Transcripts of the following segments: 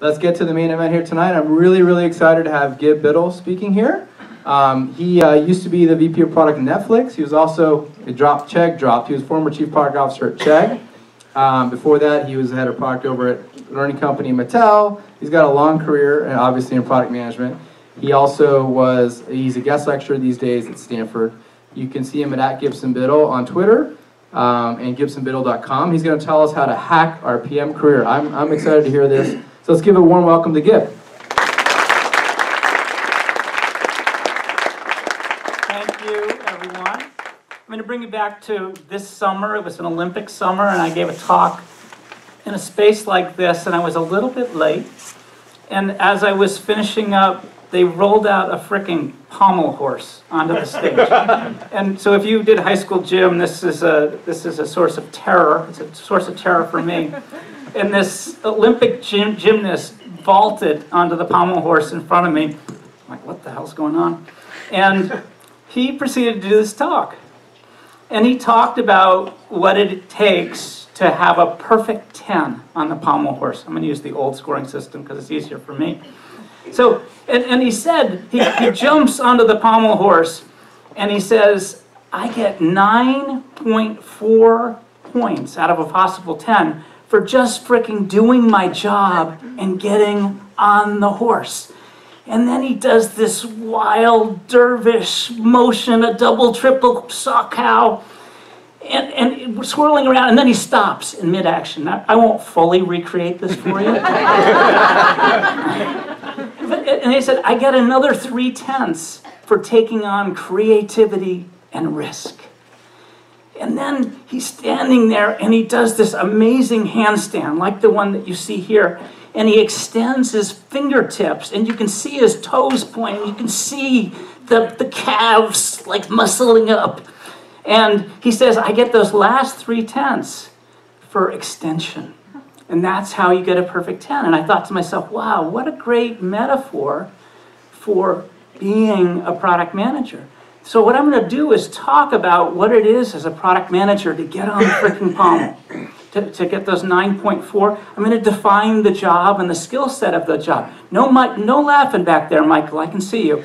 Let's get to the main event here tonight. I'm really, really excited to have Gib Biddle speaking here. He used to be the VP of Product at Netflix. He was also, he was former Chief Product Officer at Chegg. Before that, he was the head of product over at Learning Company and Mattel. He's got a long career, and obviously, in product management. He also was, he's a guest lecturer these days at Stanford. You can see him at Gibson Biddle on Twitter and GibsonBiddle.com. He's going to tell us how to hack our PM career. I'm excited to hear this. So let's give a warm welcome to Gib. I'm going to bring you back to this summer. It was an Olympic summer, and I gave a talk in a space like this, and I was a little bit late. And as I was finishing up, they rolled out a frickin' pommel horse onto the stage. And so if you did high school gym, this is a source of terror. It's a source of terror for me. And this Olympic gymnast vaulted onto the pommel horse in front of me. I'm like, what the hell's going on? And he proceeded to do this talk. And he talked about what it takes to have a perfect 10 on the pommel horse. I'm going to use the old scoring system because it's easier for me. So, and he said, he jumps onto the pommel horse, and he says, I get 9.4 points out of a possible 10 for just fricking doing my job and getting on the horse. And then he does this wild dervish motion, a double, triple saw cow, and swirling around, and then he stops in mid-action. I won't fully recreate this for you. And he said, I get another 3/10 for taking on creativity and risk. And then he's standing there, and he does this amazing handstand, like the one that you see here. And he extends his fingertips, and you can see his toes pointing. You can see the calves like muscling up. And he says, I get those last 3/10 for extension. And that's how you get a perfect 10. And I thought to myself, wow, what a great metaphor for being a product manager. So what I'm going to do is talk about what it is as a product manager to get on the freaking pommel. To get those 9.4, I'm going to define the job and the skill set of the job. No, Mike, no laughing back there, Michael, I can see you.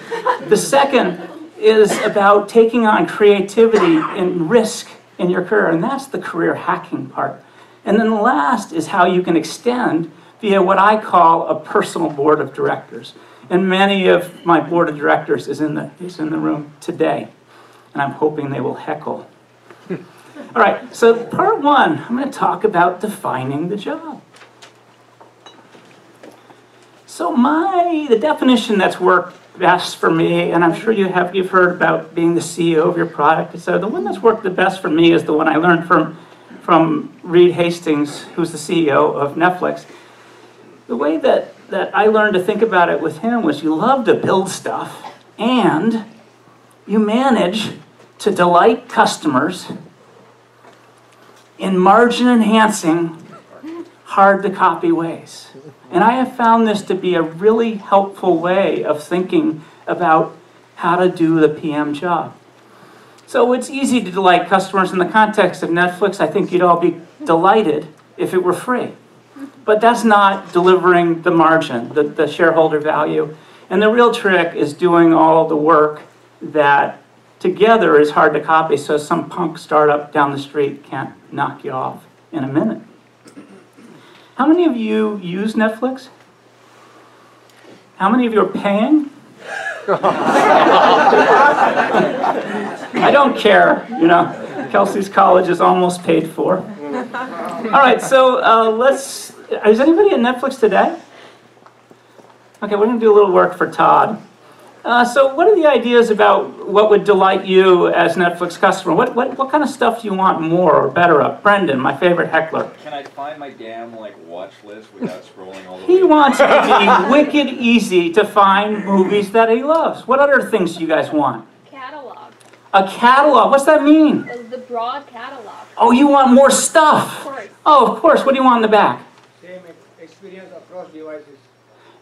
The second is about taking on creativity and risk in your career, and that's the career hacking part. And then the last is how you can extend via what I call a personal board of directors. And many of my board of directors is in the room today, and I'm hoping they will heckle. All right, so part one, I'm going to talk about defining the job. So the definition that's worked best for me, and I'm sure you've heard about being the CEO of your product. So the one that's worked the best for me is the one I learned from Reed Hastings, who's the CEO of Netflix. The way that I learned to think about it with him was you love to build stuff, and you manage to delight customers in margin-enhancing, hard-to-copy ways. And I have found this to be a really helpful way of thinking about how to do the PM job. So it's easy to delight customers in the context of Netflix. I think you'd all be delighted if it were free. But that's not delivering the margin, the shareholder value. And the real trick is doing all the work that together is hard to copy, so some punk startup down the street can't knock you off in a minute. How many of you use Netflix? How many of you are paying? I don't care, you know. Kelsey's college is almost paid for. All right, so is anybody at Netflix today? Okay, we're gonna do a little work for Todd. So what are the ideas about what would delight you as Netflix customer? What kind of stuff do you want more or better of? Brendan, my favorite heckler. Can I find my damn watch list without scrolling all the way? He wants to be wicked easy to find movies that he loves. What other things do you guys want? Catalog. A catalog. What's that mean? The broad catalog. Oh, you want more stuff. Of course. Oh, of course. What do you want in the back? Same experience across devices.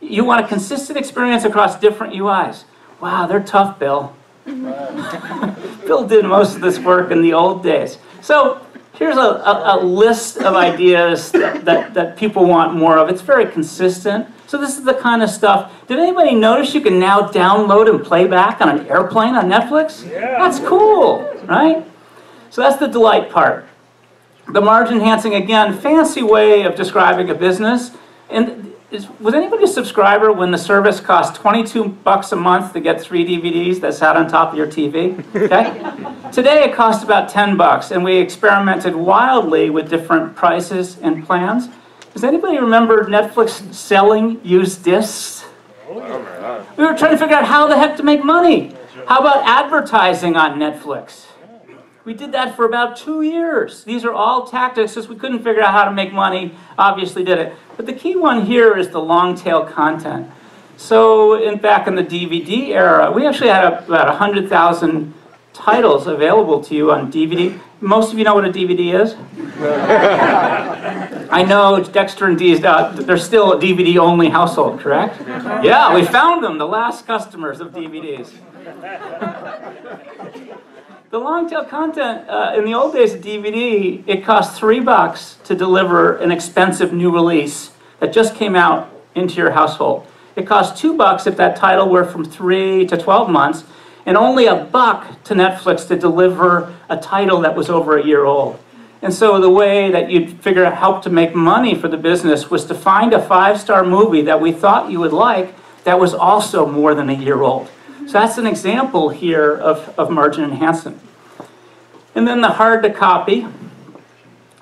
You want a consistent experience across different UIs. Wow, they're tough, Bill. Bill did most of this work in the old days. So here's a list of ideas that people want more of. It's very consistent. So this is the kind of stuff. Did anybody notice you can now download and play back on an airplane on Netflix? Yeah. That's cool, right? So that's the delight part. The margin enhancing, again, fancy way of describing a business. And was anybody a subscriber when the service cost $22 a month to get 3 DVDs that sat on top of your TV? Okay? Today it costs about $10, and we experimented wildly with different prices and plans. Does anybody remember Netflix selling used discs? Oh my God. We were trying to figure out how the heck to make money. How about advertising on Netflix? We did that for about 2 years. These are all tactics since we couldn't figure out how to make money, obviously did it. But the key one here is the long tail content. So back in the DVD era, we actually had about 100,000 titles available to you on DVD. Most of you know what a DVD is? I know Dexter and Dee's, they're still a DVD only household, correct? Yeah, we found them, the last customers of DVDs. The long tail content, in the old days of DVD, it cost $3 to deliver an expensive new release that just came out into your household. It cost $2 if that title were from 3 to 12 months, and only $1 to Netflix to deliver a title that was over a year old. And so the way that you'd figure out how to make money for the business was to find a 5-star movie that we thought you would like that was also more than a year old. So that's an example here of margin enhancement. And then the hard to copy.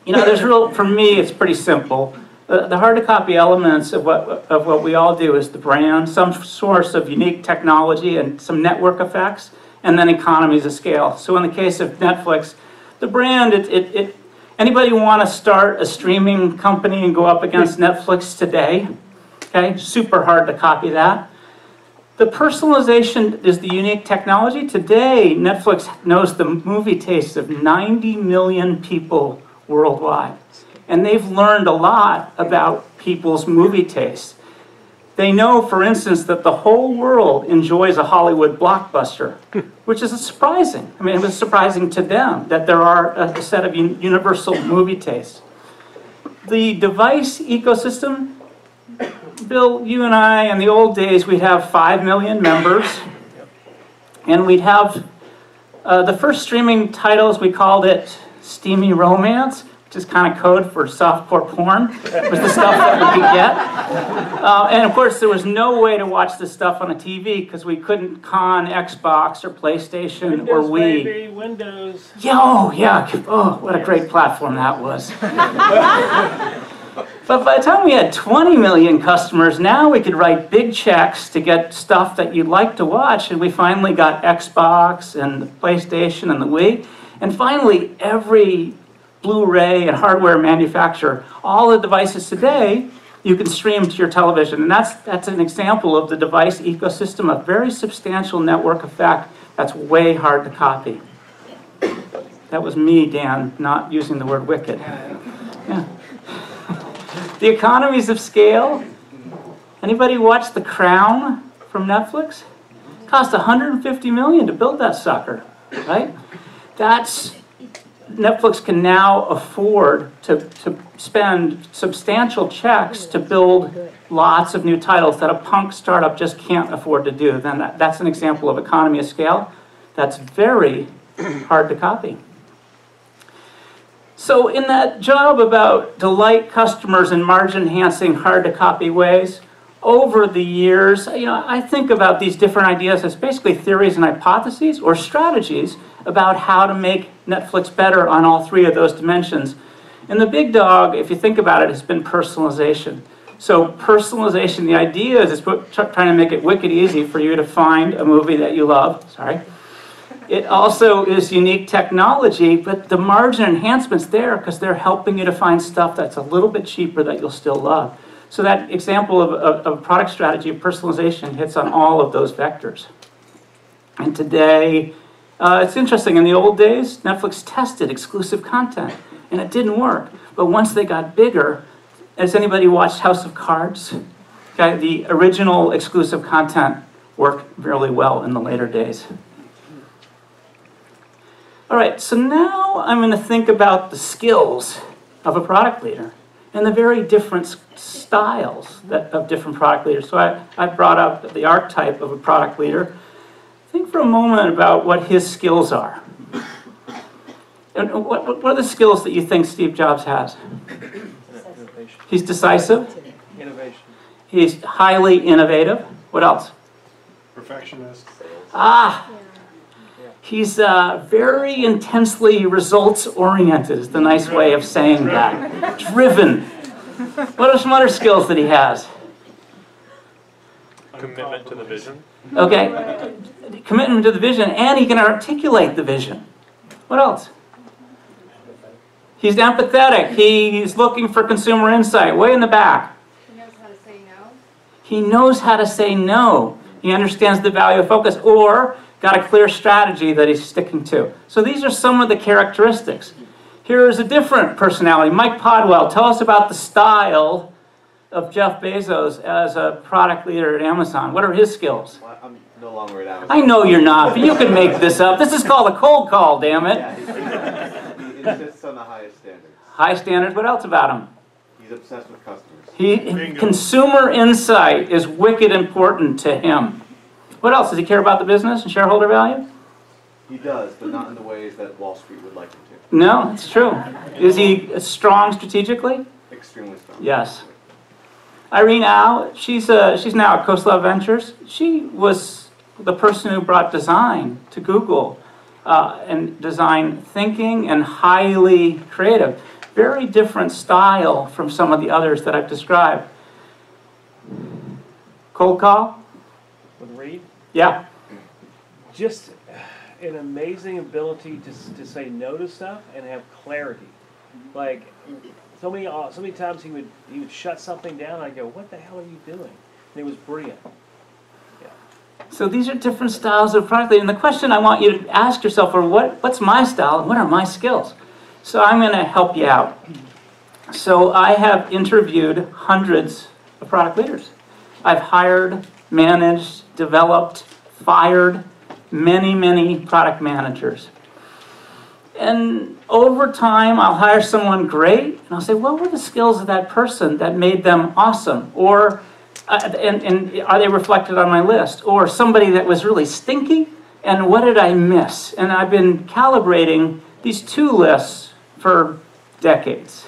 You know, there's real, for me, it's pretty simple. The hard to copy elements of what we all do is the brand, some source of unique technology and some network effects, and then economies of scale. So in the case of Netflix, the brand, anybody want to start a streaming company and go up against Netflix today? Okay, super hard to copy that. The personalization is the unique technology. Today, Netflix knows the movie tastes of 90 million people worldwide. And they've learned a lot about people's movie tastes. They know, for instance, that the whole world enjoys a Hollywood blockbuster, which is surprising. I mean, it was surprising to them that there are a set of universal movie tastes. The device ecosystem, Bill, you and I, in the old days, we'd have 5 million members, and we'd have the first streaming titles, we called it steamy romance, which is kind of code for softcore porn, was the stuff that we could get. And of course, there was no way to watch this stuff on a TV because we couldn't con Xbox or PlayStation or Wii. Baby, Windows. Yeah, oh, yeah. Oh, what a great platform that was. But by the time we had 20 million customers, now we could write big checks to get stuff that you'd like to watch, and we finally got Xbox and the PlayStation and the Wii. And finally, every Blu-ray and hardware manufacturer, all the devices today, you can stream to your television. And that's an example of the device ecosystem, a very substantial network effect that's way hard to copy. That was me, Dan, not using the word wicked. Yeah. The economies of scale. Anybody watch The Crown from Netflix? It cost $150 million to build that sucker, right? Netflix can now afford to spend substantial checks to build lots of new titles that a punk startup just can't afford to do. Then that's an example of economy of scale that's very hard to copy. So in that job about delight customers in margin-enhancing, hard-to-copy ways, over the years, you know, I think about these different ideas as basically theories and hypotheses or strategies about how to make Netflix better on all three of those dimensions. And the big dog, if you think about it, has been personalization. So personalization, the idea is trying to make it wicked easy for you to find a movie that you love. Sorry. It also is unique technology, but the margin enhancement's there because they're helping you to find stuff that's a little bit cheaper that you'll still love. So that example of product strategy of personalization hits on all of those vectors. And today, it's interesting, in the old days, Netflix tested exclusive content, and it didn't work. But once they got bigger, has anybody watched House of Cards? Okay, the original exclusive content worked really well in the later days. All right, so now I'm going to think about the skills of a product leader and the very different styles of different product leaders. So I brought up the archetype of a product leader. Think for a moment about what his skills are. And what are the skills that you think Steve Jobs has? He's decisive. Innovation. He's highly innovative. What else? Perfectionist. Ah! He's very intensely results-oriented is the nice way of saying that. Driven. What are some other skills that he has? Commitment to the vision. Okay. Commitment to the vision, and he can articulate the vision. What else? He's empathetic. He's looking for consumer insight. Way in the back. He knows how to say no. He knows how to say no. He understands the value of focus, or got a clear strategy that he's sticking to. So these are some of the characteristics. Here is a different personality. Mike Bodwell, tell us about the style of Jeff Bezos as a product leader at Amazon. What are his skills? Well, I'm no longer at Amazon. I know you're not, but you can make this up. This is called a cold call, damn it. Yeah, he insists on the highest standards. High standards. What else about him? He's obsessed with customers. Consumer insight is wicked important to him. What else? Does he care about the business and shareholder value? He does, but not in the ways that Wall Street would like him to. No, it's true. Is he strong strategically? Extremely strong. Yes. Irene Au, she's now at Coastlaw Ventures. She was the person who brought design to Google, and design thinking and highly creative. Very different style from some of the others that I've described. Cold call? With Reed? Yeah. Just an amazing ability to say no to stuff and have clarity. Like so many times he would shut something down. I'd go, "What the hell are you doing?" And it was brilliant. Yeah. So these are different styles of product leading. And the question I want you to ask yourself are, what's my style and what are my skills? So I'm going to help you out. So I have interviewed hundreds of product leaders. I've hired, managed, developed, fired many product managers. And over time, I'll hire someone great, and I'll say, what were the skills of that person that made them awesome? Or, and are they reflected on my list? Or somebody that was really stinky, and what did I miss? And I've been calibrating these two lists for decades.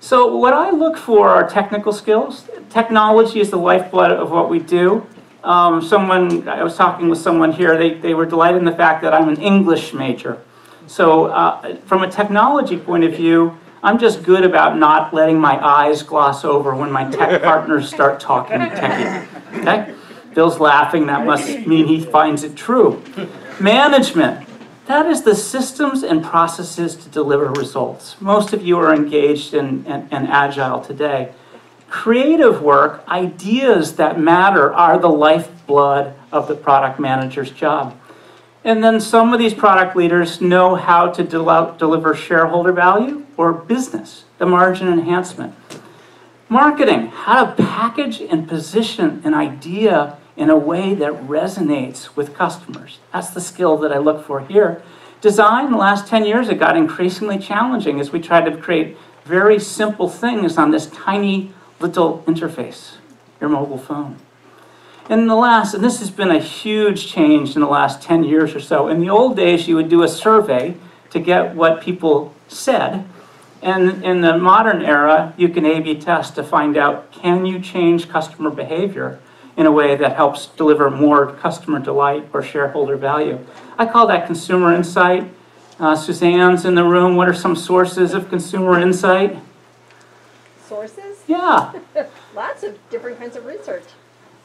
So what I look for are technical skills. Technology is the lifeblood of what we do. I was talking with someone here, they were delighted in the fact that I'm an English major. So from a technology point of view, I'm just good about not letting my eyes gloss over when my tech partners start talking techie. Okay? Bill's laughing, that must mean he finds it true. Management. That is the systems and processes to deliver results. Most of you are engaged and agile today. Creative work, ideas that matter, are the lifeblood of the product manager's job. And then some of these product leaders know how to deliver shareholder value or business, the margin enhancement. Marketing, how to package and position an idea in a way that resonates with customers. That's the skill that I look for here. Design, in the last 10 years, it got increasingly challenging as we tried to create very simple things on this tiny little interface, your mobile phone. And this has been a huge change in the last 10 years or so. In the old days, you would do a survey to get what people said. And in the modern era, you can A/B test to find out, can you change customer behavior in a way that helps deliver more customer delight or shareholder value? I call that consumer insight. Suzanne's in the room. What are some sources of consumer insight? Sources? Yeah. Lots of different kinds of research.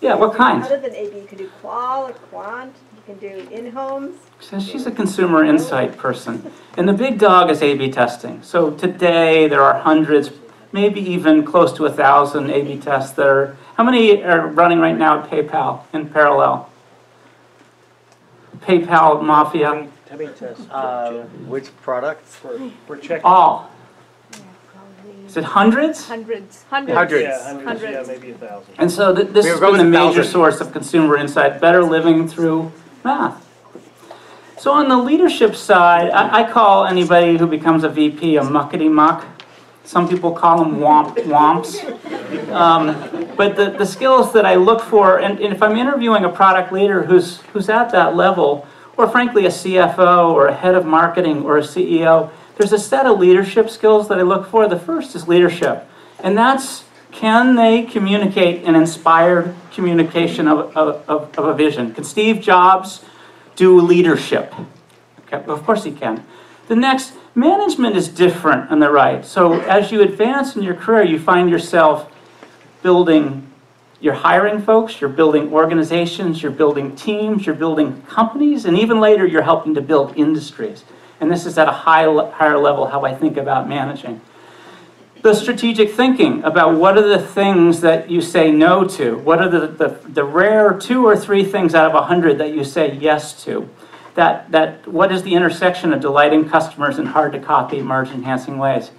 Yeah, what kinds? Other than AB, you can do qual or quant. You can do in-homes. So she's a consumer insight person. And the big dog is A/B testing. So today there are hundreds, maybe even close to 1,000 A/B tests that are. How many are running right now at PayPal in parallel? PayPal Mafia. Which products? We're checking. All. Is it hundreds? Hundreds. Yeah, hundreds. Yeah, maybe 1,000. And so this has been a major source of consumer insight, better living through math. So on the leadership side, I call anybody who becomes a VP a muckety-muck. Some people call them womps. But the skills that I look for, and if I'm interviewing a product leader who's at that level, or frankly a CFO or a head of marketing or a CEO, there's a set of leadership skills that I look for. The first is leadership, and that's can they communicate an inspired communication of a vision? Can Steve Jobs do leadership? Okay, well, of course he can. The next, management is different on the right. So as you advance in your career, you find yourself building, you're hiring folks, you're building organizations, you're building teams, you're building companies, and even later you're helping to build industries. And this is at a higher level how I think about managing. The strategic thinking about what are the things that you say no to, what are the rare 2 or 3 things out of 100 that you say yes to, what is the intersection of delighting customers in hard-to-copy, margin-enhancing ways.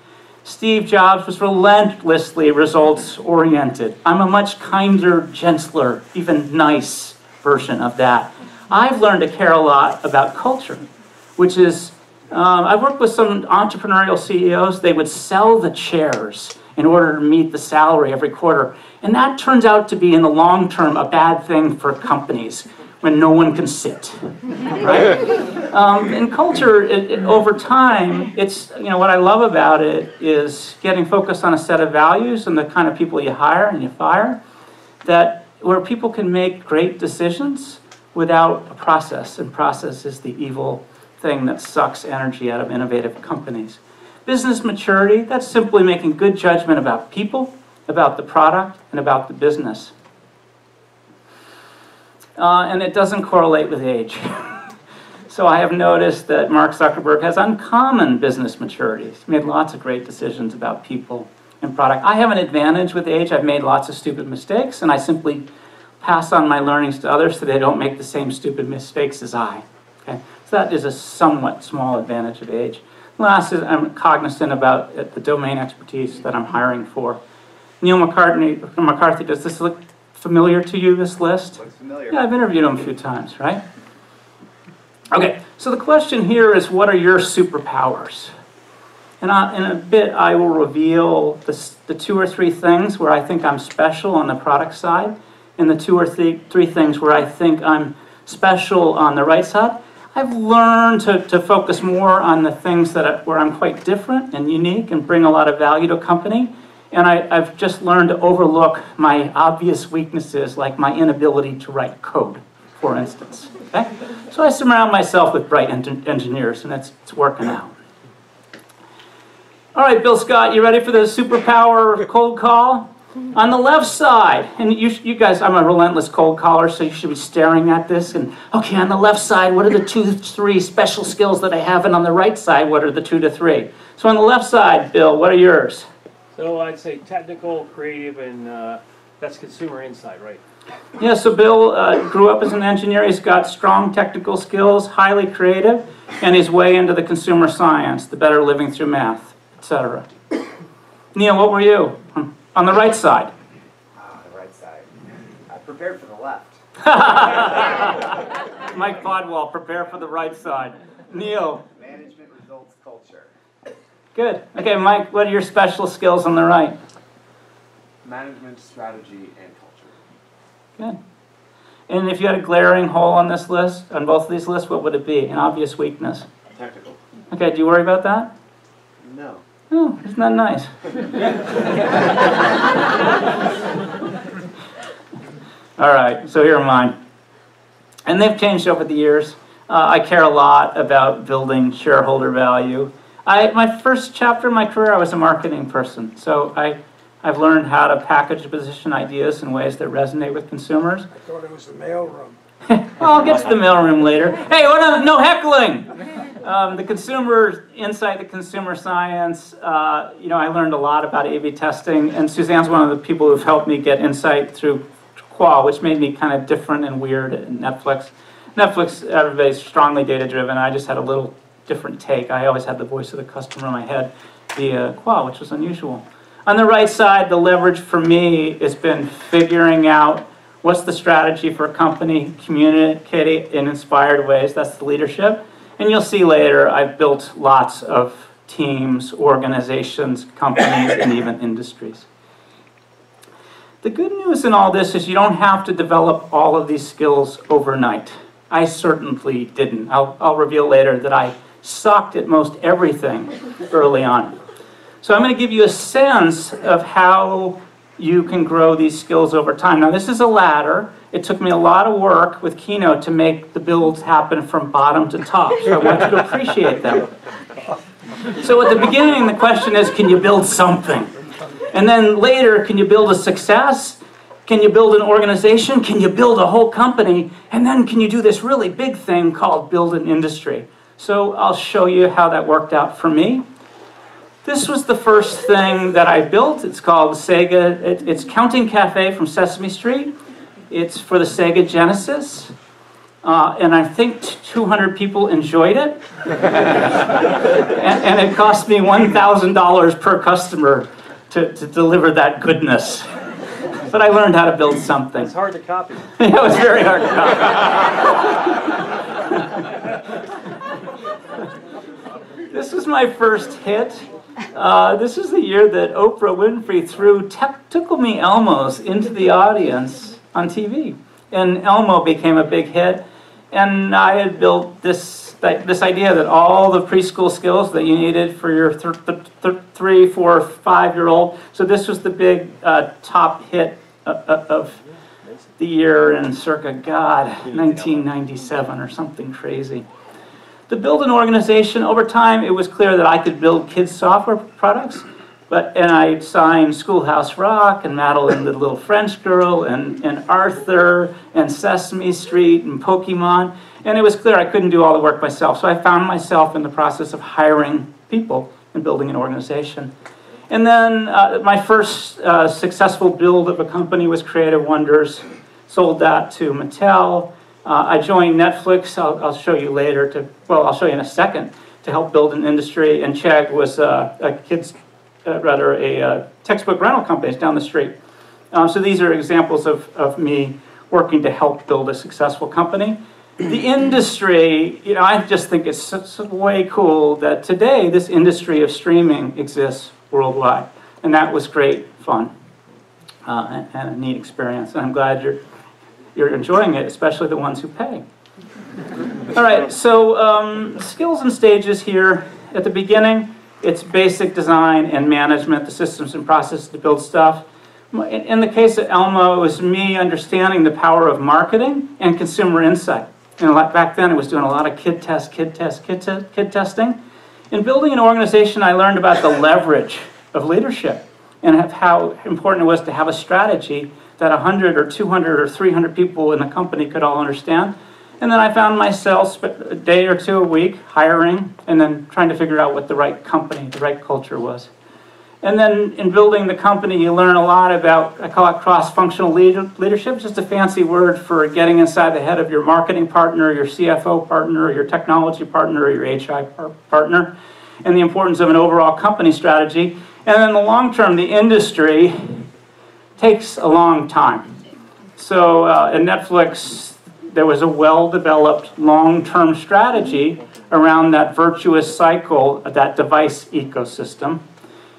Steve Jobs was relentlessly results-oriented. I'm a much kinder, gentler, even nice version of that. I've learned to care a lot about culture, which is I've worked with some entrepreneurial CEOs. They would sell the chairs in order to meet the salary every quarter. And that turns out to be, in the long term, a bad thing for companies when no one can sit, right? And culture, over time, it's, you know, what I love about it is getting focused on a set of values and the kind of people you hire and you fire, that where people can make great decisions without a process, and process is the evil thing that sucks energy out of innovative companies. Business maturity, that's simply making good judgment about people, about the product, and about the business. And it doesn't correlate with age. So I have noticed that Mark Zuckerberg has uncommon business maturity. He's made lots of great decisions about people and product. I have an advantage with age. I've made lots of stupid mistakes, and I simply pass on my learnings to others so they don't make the same stupid mistakes as I. Okay? So that is a somewhat small advantage of age. Last is I'm cognizant about the domain expertise that I'm hiring for. Neil McCarthy, does this look familiar to you, this list? Looks familiar. Yeah, I've interviewed him a few times, right? Okay, so the question here is, what are your superpowers? And in a bit, I will reveal the 2 or 3 things where I think I'm special on the product side, and the 2 or 3 things where I think I'm special on the right side. I've learned to focus more on the things that where I'm quite different and unique and bring a lot of value to a company. And I've just learned to overlook my obvious weaknesses, like my inability to write code, for instance. Okay? So I surround myself with bright engineers, and it's working out. All right, Bill Scott, you ready for the superpower cold call? On the left side, and you guys, I'm a relentless cold caller, so you should be staring at this. And okay, on the left side, what are the 2 to 3 special skills that I have? And on the right side, what are the 2 to 3? So on the left side, Bill, what are yours? So I'd say technical, creative, and that's consumer insight, right? Yeah, so Bill grew up as an engineer. He's got strong technical skills, highly creative, and his way into the consumer science, the better living through math, etc. Neil, what were you? On the right side. The right side. I prepared for the left. Mike Bodwell, prepare for the right side. Neil. Management, results, culture. Good. Okay, Mike, what are your special skills on the right? Management, strategy, and culture. Good. And if you had a glaring hole on this list, on both of these lists, what would it be? An obvious weakness. Technical. Okay, do you worry about that? No. Oh, isn't that nice? All right, so here are mine. And they've changed over the years. I care a lot about building shareholder value. My first chapter of my career, I was a marketing person. So I've learned how to package and position ideas in ways that resonate with consumers. I thought it was the mailroom. I'll get to the mailroom later. Hey, no heckling! The consumer insight, the consumer science, you know, I learned a lot about A/B testing, and Suzanne's one of the people who've helped me get insight through Qual, which made me kind of different and weird at Netflix. Netflix, everybody's strongly data-driven. I just had a little different take. I always had the voice of the customer in my head via Qual, which was unusual. On the right side, the leverage for me has been figuring out What's the strategy for a company? Communicate in inspired ways. That's the leadership. And you'll see later, I've built lots of teams, organizations, companies, and even industries. The good news in all this is you don't have to develop all of these skills overnight. I certainly didn't. I'll reveal later that I sucked at most everything early on. So I'm going to give you a sense of how you can grow these skills over time. Now this is a ladder. It took me a lot of work with Keynote to make the builds happen from bottom to top, so I want you to appreciate them. So at the beginning, the question is, can you build something? And then later, can you build a success? Can you build an organization? Can you build a whole company? And then can you do this really big thing called build an industry? So I'll show you how that worked out for me. This was the first thing that I built. It's called Sega. It's Counting Cafe from Sesame Street. It's for the Sega Genesis. And I think 200 people enjoyed it. and it cost me $1,000 per customer to deliver that goodness. But I learned how to build something. It's hard to copy. It was very hard to copy. This was my first hit. This is the year that Oprah Winfrey threw Tickle Me Elmos into the audience on TV. And Elmo became a big hit. And I had built this idea that all the preschool skills that you needed for your 3, 4, 5-year-old. So this was the big top hit of the year in circa, God, 1997 or something crazy. To build an organization, over time it was clear that I could build kids' software products, and I signed Schoolhouse Rock and Madeline the Little French Girl and Arthur and Sesame Street and Pokemon, and it was clear I couldn't do all the work myself, so I found myself in the process of hiring people and building an organization. And then my first successful build of a company was Creative Wonders, sold that to Mattel. I joined Netflix, I'll show you later, well, I'll show you in a second, to help build an industry, and Chegg was a textbook rental company down the street. So these are examples of me working to help build a successful company. The industry, you know, I just think it's so way cool that today this industry of streaming exists worldwide, and that was great fun and a neat experience, and I'm glad you're enjoying it, especially the ones who pay. All right, so skills and stages here. At the beginning, it's basic design and management, the systems and processes to build stuff. In the case of Elmo, it was me understanding the power of marketing and consumer insight. And back then, it was doing a lot of kid testing. In building an organization, I learned about the leverage of leadership and how important it was to have a strategy that 100 or 200 or 300 people in the company could all understand. And then I found myself a day or two a week hiring and then trying to figure out what the right company, the right culture was. And then in building the company, you learn a lot about, I call it cross-functional leadership, just a fancy word for getting inside the head of your marketing partner, your CFO partner, your technology partner, or your HR partner, and the importance of an overall company strategy. And in the long term, the industry takes a long time. So at Netflix, there was a well-developed long-term strategy around that virtuous cycle of that device ecosystem.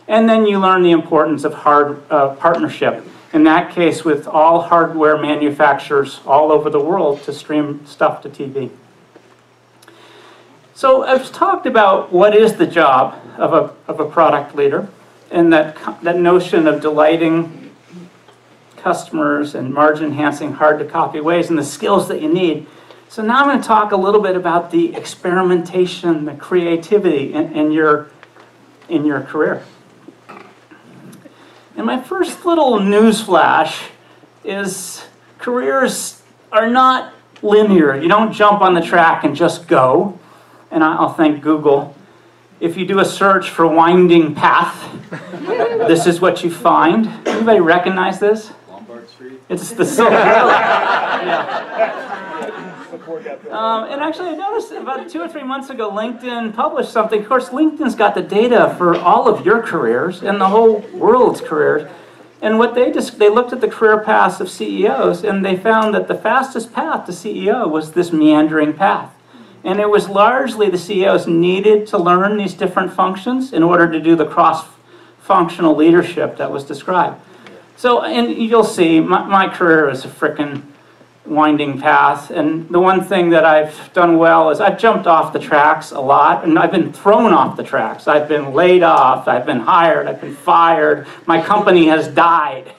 And then you learn the importance of partnership, in that case with all hardware manufacturers all over the world to stream stuff to TV. So I've talked about what is the job of a product leader, and that notion of delighting customers and margin-enhancing, hard-to-copy ways, and the skills that you need. So now I'm going to talk a little bit about the experimentation, the creativity in your career. And my first little news flash is careers are not linear. You don't jump on the track and just go. And I'll thank Google. If you do a search for winding path, this is what you find. Anybody recognize this? It's the Silicon Valley. Yeah. And actually, I noticed about 2 or 3 months ago, LinkedIn published something. Of course, LinkedIn's got the data for all of your careers and the whole world's careers. And what they looked at the career paths of CEOs, and they found that the fastest path to CEO was this meandering path. And it was largely the CEOs needed to learn these different functions in order to do the cross-functional leadership that was described. So, and you'll see, my career is a frickin' winding path, and the one thing that I've done well is I've jumped off the tracks a lot, and I've been thrown off the tracks. I've been laid off, I've been hired, I've been fired, my company has died,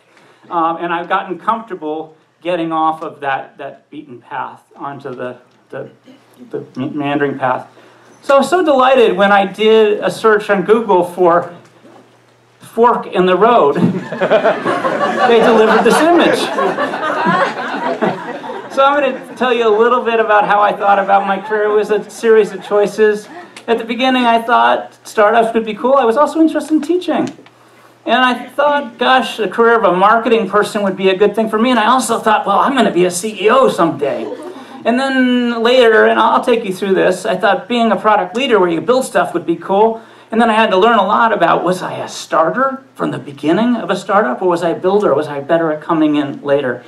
and I've gotten comfortable getting off of that beaten path onto the meandering path. So I was so delighted when I did a search on Google for fork in the road, they delivered this image. So I'm going to tell you a little bit about how I thought about my career. It was a series of choices. At the beginning, I thought startups would be cool. I was also interested in teaching. And I thought, gosh, the career of a marketing person would be a good thing for me. And I also thought, well, I'm going to be a CEO someday. And then later, and I'll take you through this, I thought being a product leader where you build stuff would be cool. And then I had to learn a lot about, was I a starter from the beginning of a startup, or was I a builder? Was I better at coming in later?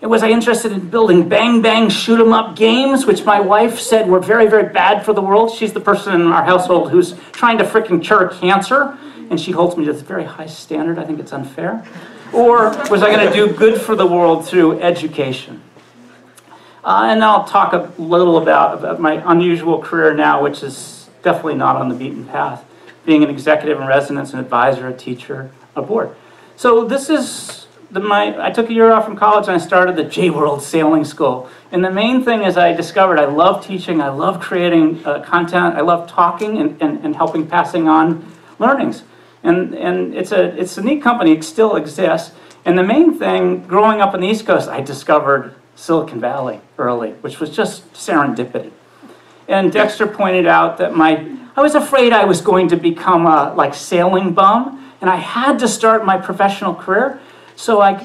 And was I interested in building bang-bang shoot-em-up games, which my wife said were very, very bad for the world. She's the person in our household who's trying to frickin' cure cancer, and she holds me to this very high standard. I think it's unfair. Or was I going to do good for the world through education? And I'll talk a little about my unusual career now, which is definitely not on the beaten path, being an executive in residence, an advisor, a teacher, a board. So this is... I took a year off from college and I started the J-World Sailing School. And the main thing is I discovered I love teaching, I love creating content, I love talking and helping passing on learnings. And it's a neat company, it still exists. And the main thing, growing up on the East Coast, I discovered Silicon Valley early, which was just serendipity. And Dexter pointed out that I was afraid I was going to become a sailing bum, and I had to start my professional career. So I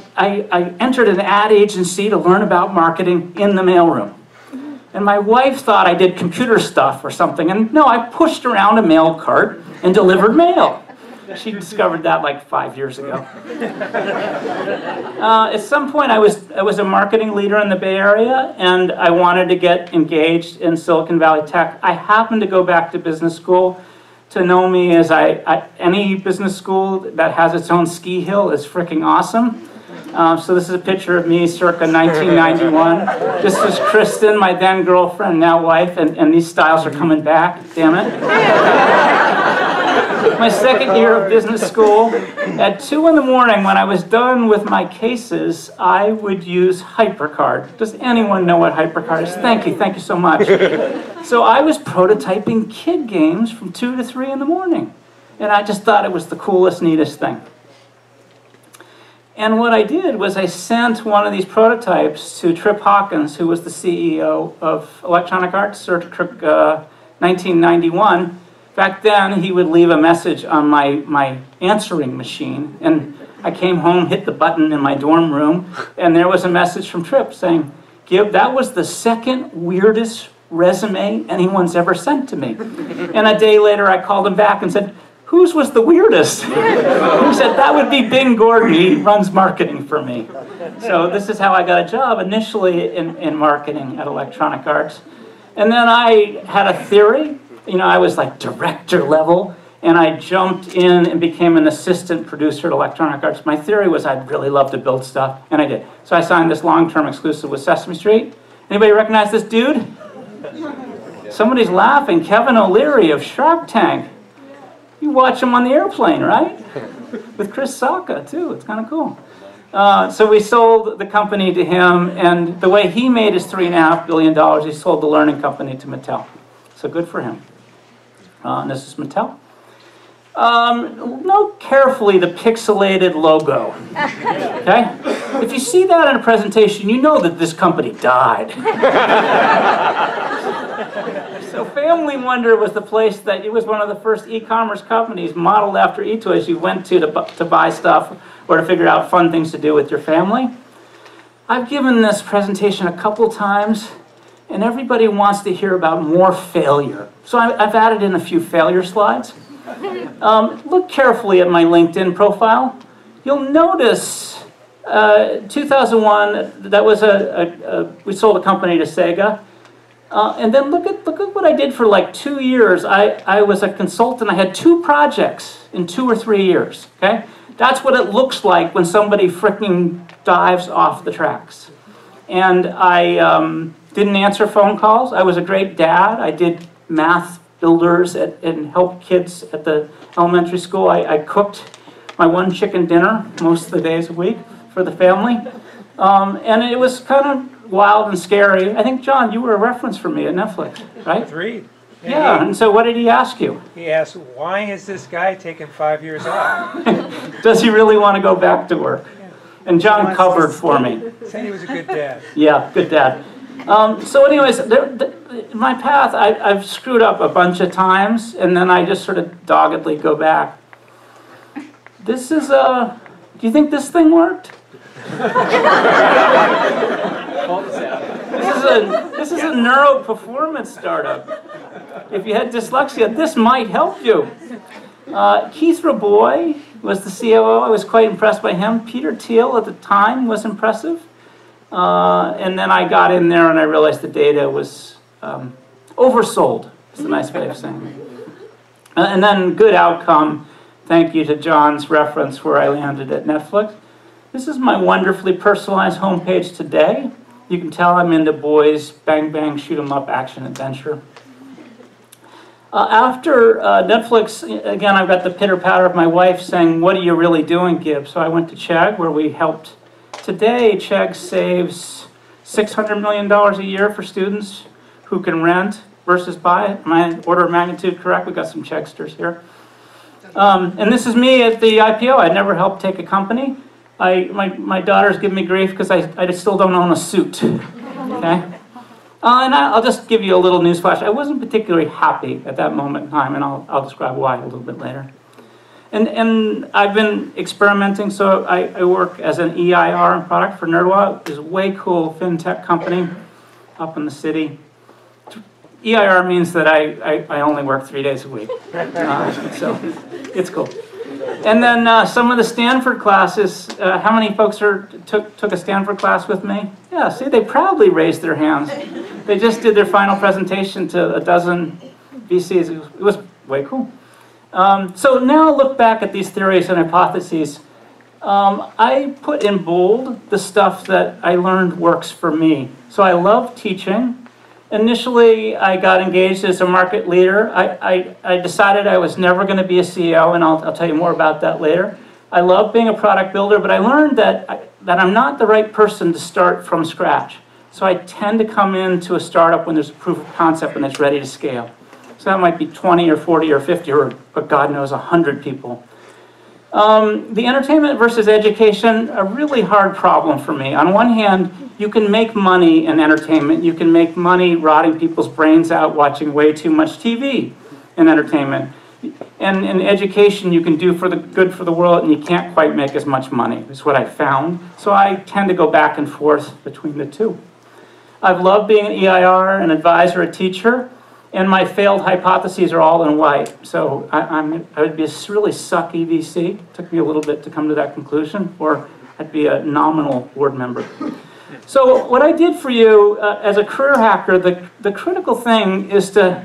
entered an ad agency to learn about marketing in the mailroom. And my wife thought I did computer stuff or something. And no, I pushed around a mail cart and delivered mail. She discovered that 5 years ago. At some point, I was a marketing leader in the Bay Area, and I wanted to get engaged in Silicon Valley tech. I happened to go back to business school. To know me as any business school that has its own ski hill is freaking awesome. So this is a picture of me circa 1991. This is Kristen, my then girlfriend, now wife, and these styles are coming back, damn it. My second year of business school, at 2 in the morning when I was done with my cases, I would use HyperCard. Does anyone know what HyperCard is? Thank you so much. So I was prototyping kid games from 2 to 3 in the morning. And I just thought it was the coolest, neatest thing. And what I did was I sent one of these prototypes to Trip Hawkins, who was the CEO of Electronic Arts, circa 1991. Back then, he would leave a message on my answering machine. And I came home, hit the button in my dorm room, and there was a message from Trip saying, "Gib, that was the second weirdest resume anyone's ever sent to me." And a day later I called him back and said, "Whose was the weirdest?" He said, "That would be Bing Gordon, he runs marketing for me." So this is how I got a job initially in marketing at Electronic Arts. And then I had a theory, I was director level, and I jumped in and became an assistant producer at Electronic Arts. My theory was I'd really love to build stuff, and I did. So I signed this long-term exclusive with Sesame Street. Anybody recognize this dude? Somebody's laughing. Kevin O'Leary of Shark Tank. You watch him on the airplane, right? With Chris Sacca, too. It's kind of cool. So we sold the company to him, and the way he made his $3.5 billion, he sold the Learning Company to Mattel. So good for him. And this is Mattel. Note carefully the pixelated logo, okay? If you see that in a presentation, you know that this company died. So Family Wonder was the place that it was one of the first e-commerce companies modeled after eToys you went to buy stuff or to figure out fun things to do with your family. I've given this presentation a couple times, and everybody wants to hear about more failure. So I've added in a few failure slides. Look carefully at my LinkedIn profile. You'll notice 2001, that was we sold a company to Sega. And then look at what I did for like 2 years. I was a consultant. I had 2 projects in 2 or 3 years, okay? That's what it looks like when somebody freaking dives off the tracks. And I didn't answer phone calls. I was a great dad. I did math builders and helped kids at the elementary school. I cooked my 1 chicken dinner most of the days a week for the family. And it was kind of wild and scary. I think, John, you were a reference for me at Netflix, right? 3. Yeah, and so what did he ask you? He asked, why has this guy taken 5 years off? Does he really want to go back to work? Yeah. And John covered for me. Said he was a good dad. Yeah, good dad. So anyways, my path, I've screwed up a bunch of times, and then I just sort of doggedly go back. This is a... Do you think this thing worked? This is a neuroperformance startup. If you had dyslexia, this might help you. Keith Raboy was the COO. I was quite impressed by him. Peter Thiel at the time was impressive. And then I got in there and I realized the data was oversold. It's a nice way of saying it. And then good outcome. Thank you to John's reference where I landed at Netflix. This is my wonderfully personalized homepage today. You can tell I'm into boys, bang, bang, shoot 'em up, action, adventure. After Netflix, again, I've got the pitter-patter of my wife saying, what are you really doing, Gib? So I went to Chegg, where we helped. Today, Chegg saves $600 million a year for students who can rent versus buy. Am I order of magnitude correct? We've got some Cheggsters here. And this is me at the IPO. I never helped take a company. My daughters give me grief because I just still don't own a suit. Okay? And I'll just give you a little newsflash. I wasn't particularly happy at that moment in time, and I'll describe why a little bit later. And I've been experimenting, so I work as an EIR product for NerdWallet, which is a way cool fintech company up in the city. EIR means that I only work 3 days a week, so it's cool. And then some of the Stanford classes, how many folks took a Stanford class with me? Yeah, see, they proudly raised their hands. They just did their final presentation to 12 VCs. It was way cool. So now look back at these theories and hypotheses. I put in bold the stuff that I learned works for me. So I love teaching. Initially, I got engaged as a market leader. I decided I was never going to be a CEO, and I'll tell you more about that later. I love being a product builder, but I learned that I'm not the right person to start from scratch. So I tend to come into a startup when there's a proof of concept and it's ready to scale. So that might be 20 or 40 or 50 or God knows, 100 people. The entertainment versus education, a really hard problem for me. On one hand, you can make money in entertainment. You can make money rotting people's brains out watching way too much TV in entertainment. And in education, you can do for the good for the world, and you can't quite make as much money, is what I found. So I tend to go back and forth between the two. I've loved being an EIR, an advisor, a teacher. And my failed hypotheses are all in white. So I would be a really sucky VC. It took me a little bit to come to that conclusion, or I'd be a nominal board member. So what I did for you as a career hacker, the critical thing is to,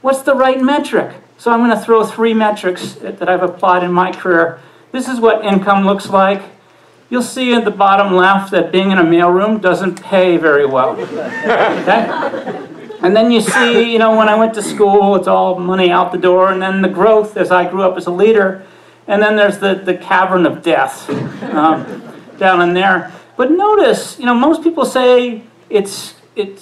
what's the right metric? So I'm going to throw 3 metrics that I've applied in my career. This is what income looks like. You'll see at the bottom left that being in a mailroom doesn't pay very well. Okay? And then you see, you know, when I went to school, it's all money out the door, and then the growth as I grew up as a leader, and then there's the cavern of death down in there. But notice, you know, most people say it's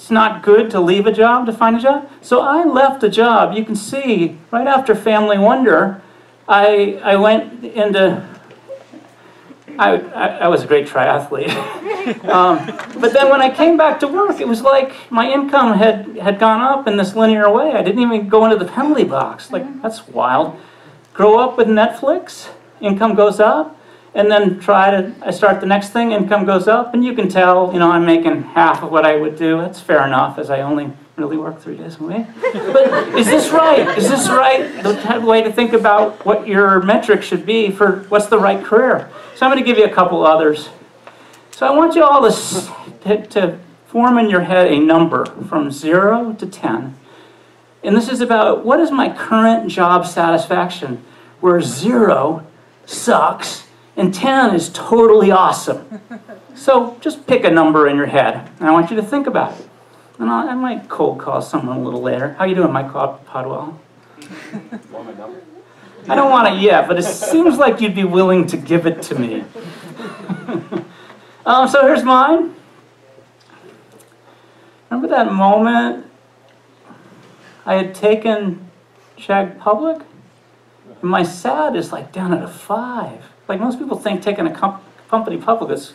not good to leave a job to find a job. So I left a job. You can see right after Family Wonder, I went into I was a great triathlete. But then when I came back to work, it was like my income had gone up in this linear way. I didn't even go into the penalty box. Like, that's wild. Grow up with Netflix, income goes up. And then I start the next thing, income goes up, and you can tell, you know, I'm making half of what I would do. That's fair enough, as I only really work 3 days a week? But is this right? Is this right? The way to think about what your metric should be for what's the right career. So I'm going to give you a couple others. So I want you all to form in your head a number from 0 to 10. And this is about what is my current job satisfaction, where 0 sucks and 10 is totally awesome. So just pick a number in your head, and I want you to think about it. And I might cold call someone a little later. How you doing, Mike Bodwell? I don't want it yet, but it seems like you'd be willing to give it to me. So here's mine. Remember that moment I had taken Chegg public? And my SAD is like down at a 5. Like most people think taking a company public is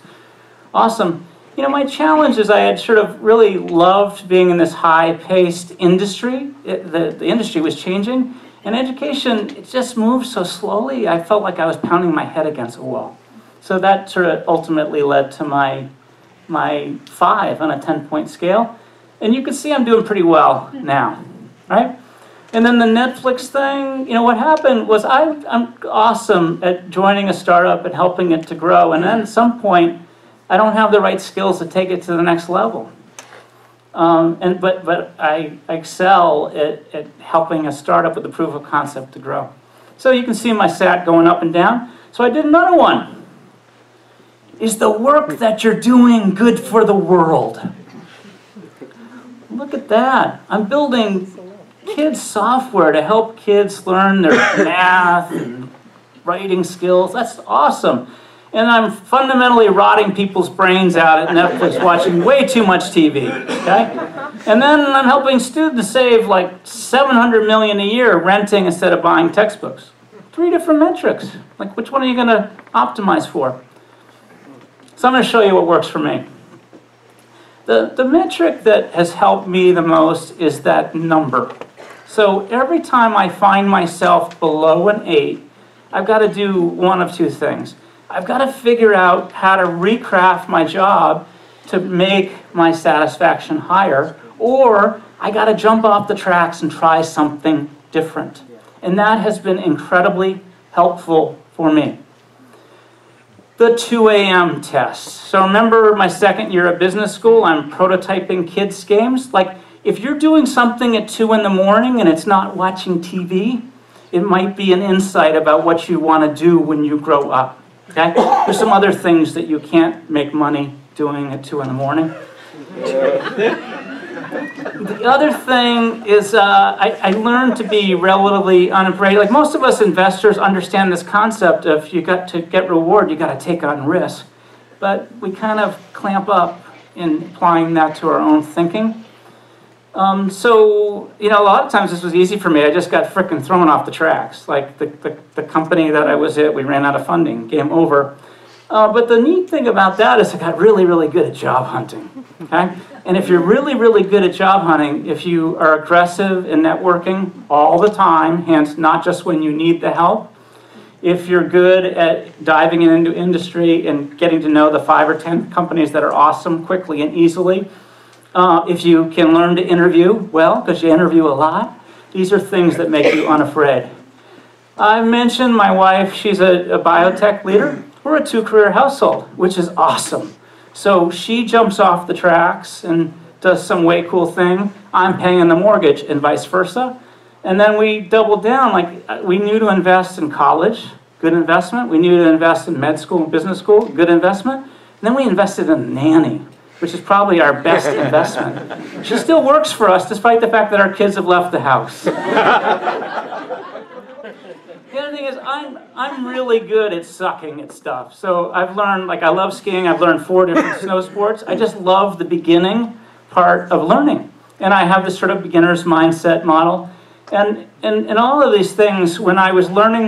awesome. You know, my challenge is I had sort of really loved being in this high-paced industry. The industry was changing. And education, it just moved so slowly, I felt like I was pounding my head against a wall. So that sort of ultimately led to my 5 on a 10-point scale. And you can see I'm doing pretty well now, right? And then the Netflix thing, you know, what happened was I'm awesome at joining a startup and helping it to grow. And then at some point, I don't have the right skills to take it to the next level. But I excel at helping a startup with the proof of concept to grow. So you can see my SAT going up and down. So I did another one. Is the work that you're doing good for the world? Look at that. I'm building kids' software to help kids learn their math and writing skills. That's awesome. And I'm fundamentally rotting people's brains out at Netflix watching way too much TV, okay? And then I'm helping students save like $700 million a year renting instead of buying textbooks. 3 different metrics. Like, which one are you going to optimize for? So I'm going to show you what works for me. The metric that has helped me the most is that number. So every time I find myself below an 8, I've got to do one of 2 things. I've got to figure out how to recraft my job to make my satisfaction higher, or I got to jump off the tracks and try something different. And that has been incredibly helpful for me. The 2 a.m. test. So remember my second year of business school, I'm prototyping kids' games. Like, if you're doing something at 2 in the morning and it's not watching TV, it might be an insight about what you want to do when you grow up. Okay? There's some other things that you can't make money doing at 2 in the morning. The other thing is I learned to be relatively unafraid. Like most of us investors understand this concept of you got to get reward, you got to take on risk. But we kind of clamp up in applying that to our own thinking. So, you know, a lot of times this was easy for me. I just got frickin' thrown off the tracks. Like the company that I was at, we ran out of funding, game over. But the neat thing about that is I got really, really good at job hunting, okay? And if you're really, really good at job hunting, if you are aggressive in networking all the time, hence not just when you need the help, if you're good at diving into industry and getting to know the 5 or 10 companies that are awesome quickly and easily, if you can learn to interview well, because you interview a lot, these are things that make you unafraid. I mentioned my wife, she's a biotech leader. We're a 2-career household, which is awesome. So she jumps off the tracks and does some way cool thing. I'm paying the mortgage and vice versa. And then we doubled down. Like, we knew to invest in college, good investment. We knew to invest in med school and business school, good investment. And then we invested in a nanny, which is probably our best investment. She still works for us despite the fact that our kids have left the house. The other thing is I'm really good at sucking at stuff. So I've learned, like, I love skiing. I've learned 4 different snow sports. I just love the beginning part of learning. And I have this sort of beginner's mindset model. And all of these things, when I was learning,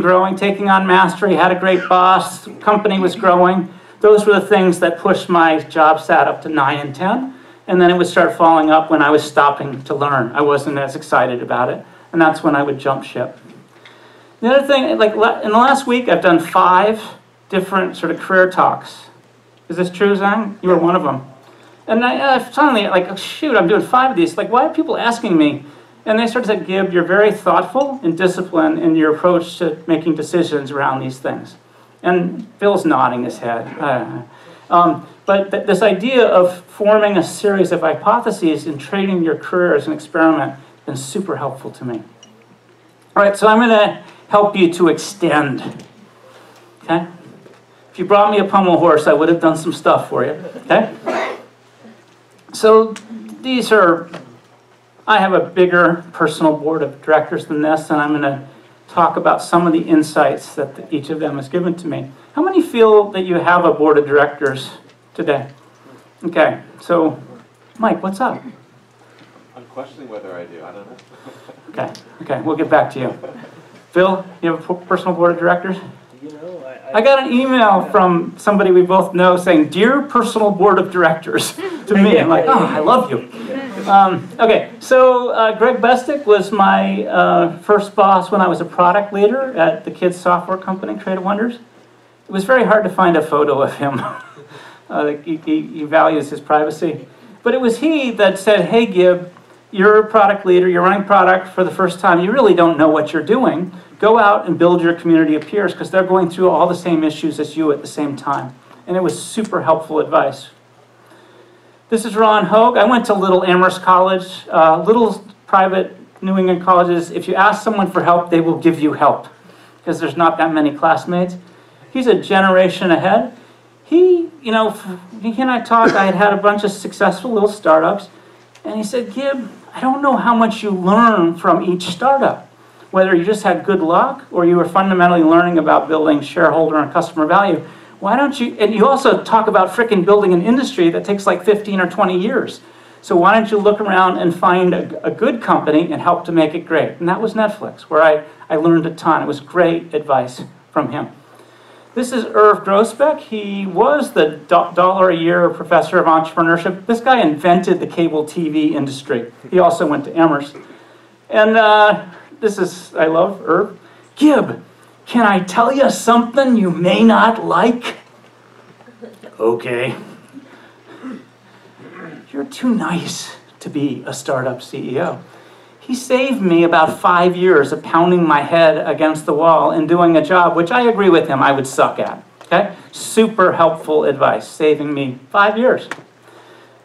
growing, taking on mastery, had a great boss, company was growing, those were the things that pushed my job sat up to 9 and 10. And then it would start falling up when I was stopping to learn. I wasn't as excited about it. And that's when I would jump ship. The other thing, like in the last week, I've done 5 different sort of career talks. Is this true, Zhang? You were one of them. And I finally, like, oh, shoot, I'm doing 5 of these. Like, why are people asking me? And they started to say, Gib, you're very thoughtful and disciplined in your approach to making decisions around these things. And Bill's nodding his head. But this idea of forming a series of hypotheses and trading your career as an experiment has been super helpful to me. All right, so I'm going to help you to extend. Okay? If you brought me a pommel horse, I would have done some stuff for you. Okay? So these are, I have a bigger personal board of directors than this, and I'm going to talk about some of the insights that each of them has given to me. How many feel that you have a board of directors today? Okay, so Mike, what's up? I'm questioning whether I do, I don't know. Okay, we'll get back to you. Phil, you have a personal board of directors? You know, I got an email from somebody we both know saying, "Dear personal board of directors," to me. I'm like, oh, I love you. Okay, so Greg Bestick was my first boss when I was a product leader at the kids' software company, Creative Wonders. It was very hard to find a photo of him. He values his privacy. But it was he that said, "Hey, Gib, you're a product leader, you're running product for the first time, you really don't know what you're doing. Go out and build your community of peers because they're going through all the same issues as you at the same time." And it was super helpful advice. This is Ron Hogue. I went to little Amherst College, little private New England colleges. If you ask someone for help, they will give you help because there's not that many classmates. He's a generation ahead. He, you know, he and I talked. I had had a bunch of successful little startups. And he said, "Gib, I don't know how much you learn from each startup, whether you just had good luck or you were fundamentally learning about building shareholder and customer value. Why don't you, and you also talk about frickin' building an industry that takes like 15 or 20 years. So why don't you look around and find a good company and help to make it great?" And that was Netflix, where I learned a ton. It was great advice from him. This is Irv Grosbeck. He was the dollar-a-year professor of entrepreneurship. This guy invented the cable TV industry. He also went to Amherst. And this is, I love Irv. "Gib, can I tell you something you may not like?" "Okay." "You're too nice to be a startup CEO." He saved me about 5 years of pounding my head against the wall and doing a job, which I agree with him, I would suck at. Okay? Super helpful advice, saving me 5 years.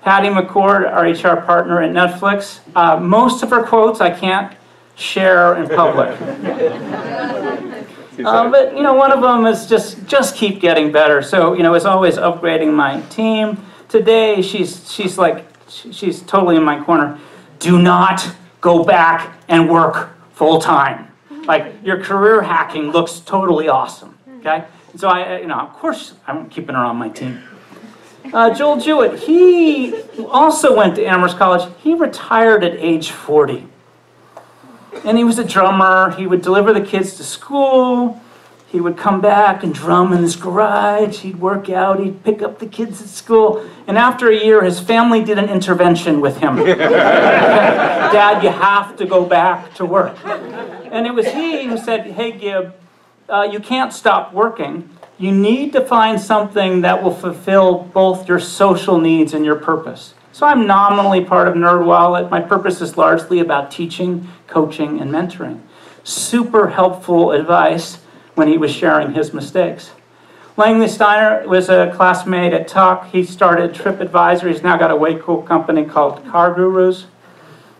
Patty McCord, our HR partner at Netflix. Most of her quotes I can't share in public. But you know, one of them is just keep getting better. So you know, it's always upgrading my team. Today, she's totally in my corner. "Do not go back and work full time. Like, your career hacking looks totally awesome." Okay, and so I, you know, of course, I'm keeping her on my team. Joel Jewett, he also went to Amherst College. He retired at age 40. And he was a drummer. He would deliver the kids to school. He would come back and drum in his garage. He'd work out. He'd pick up the kids at school. And after a year, his family did an intervention with him. "Dad, you have to go back to work." And it was he who said, "Hey, Gib, you can't stop working. You need to find something that will fulfill both your social needs and your purpose." So I'm nominally part of NerdWallet. My purpose is largely about teaching, coaching, and mentoring. Super helpful advice when he was sharing his mistakes. Langley Steiner was a classmate at Tuck. He started TripAdvisor. He's now got a way cool company called Car Gurus.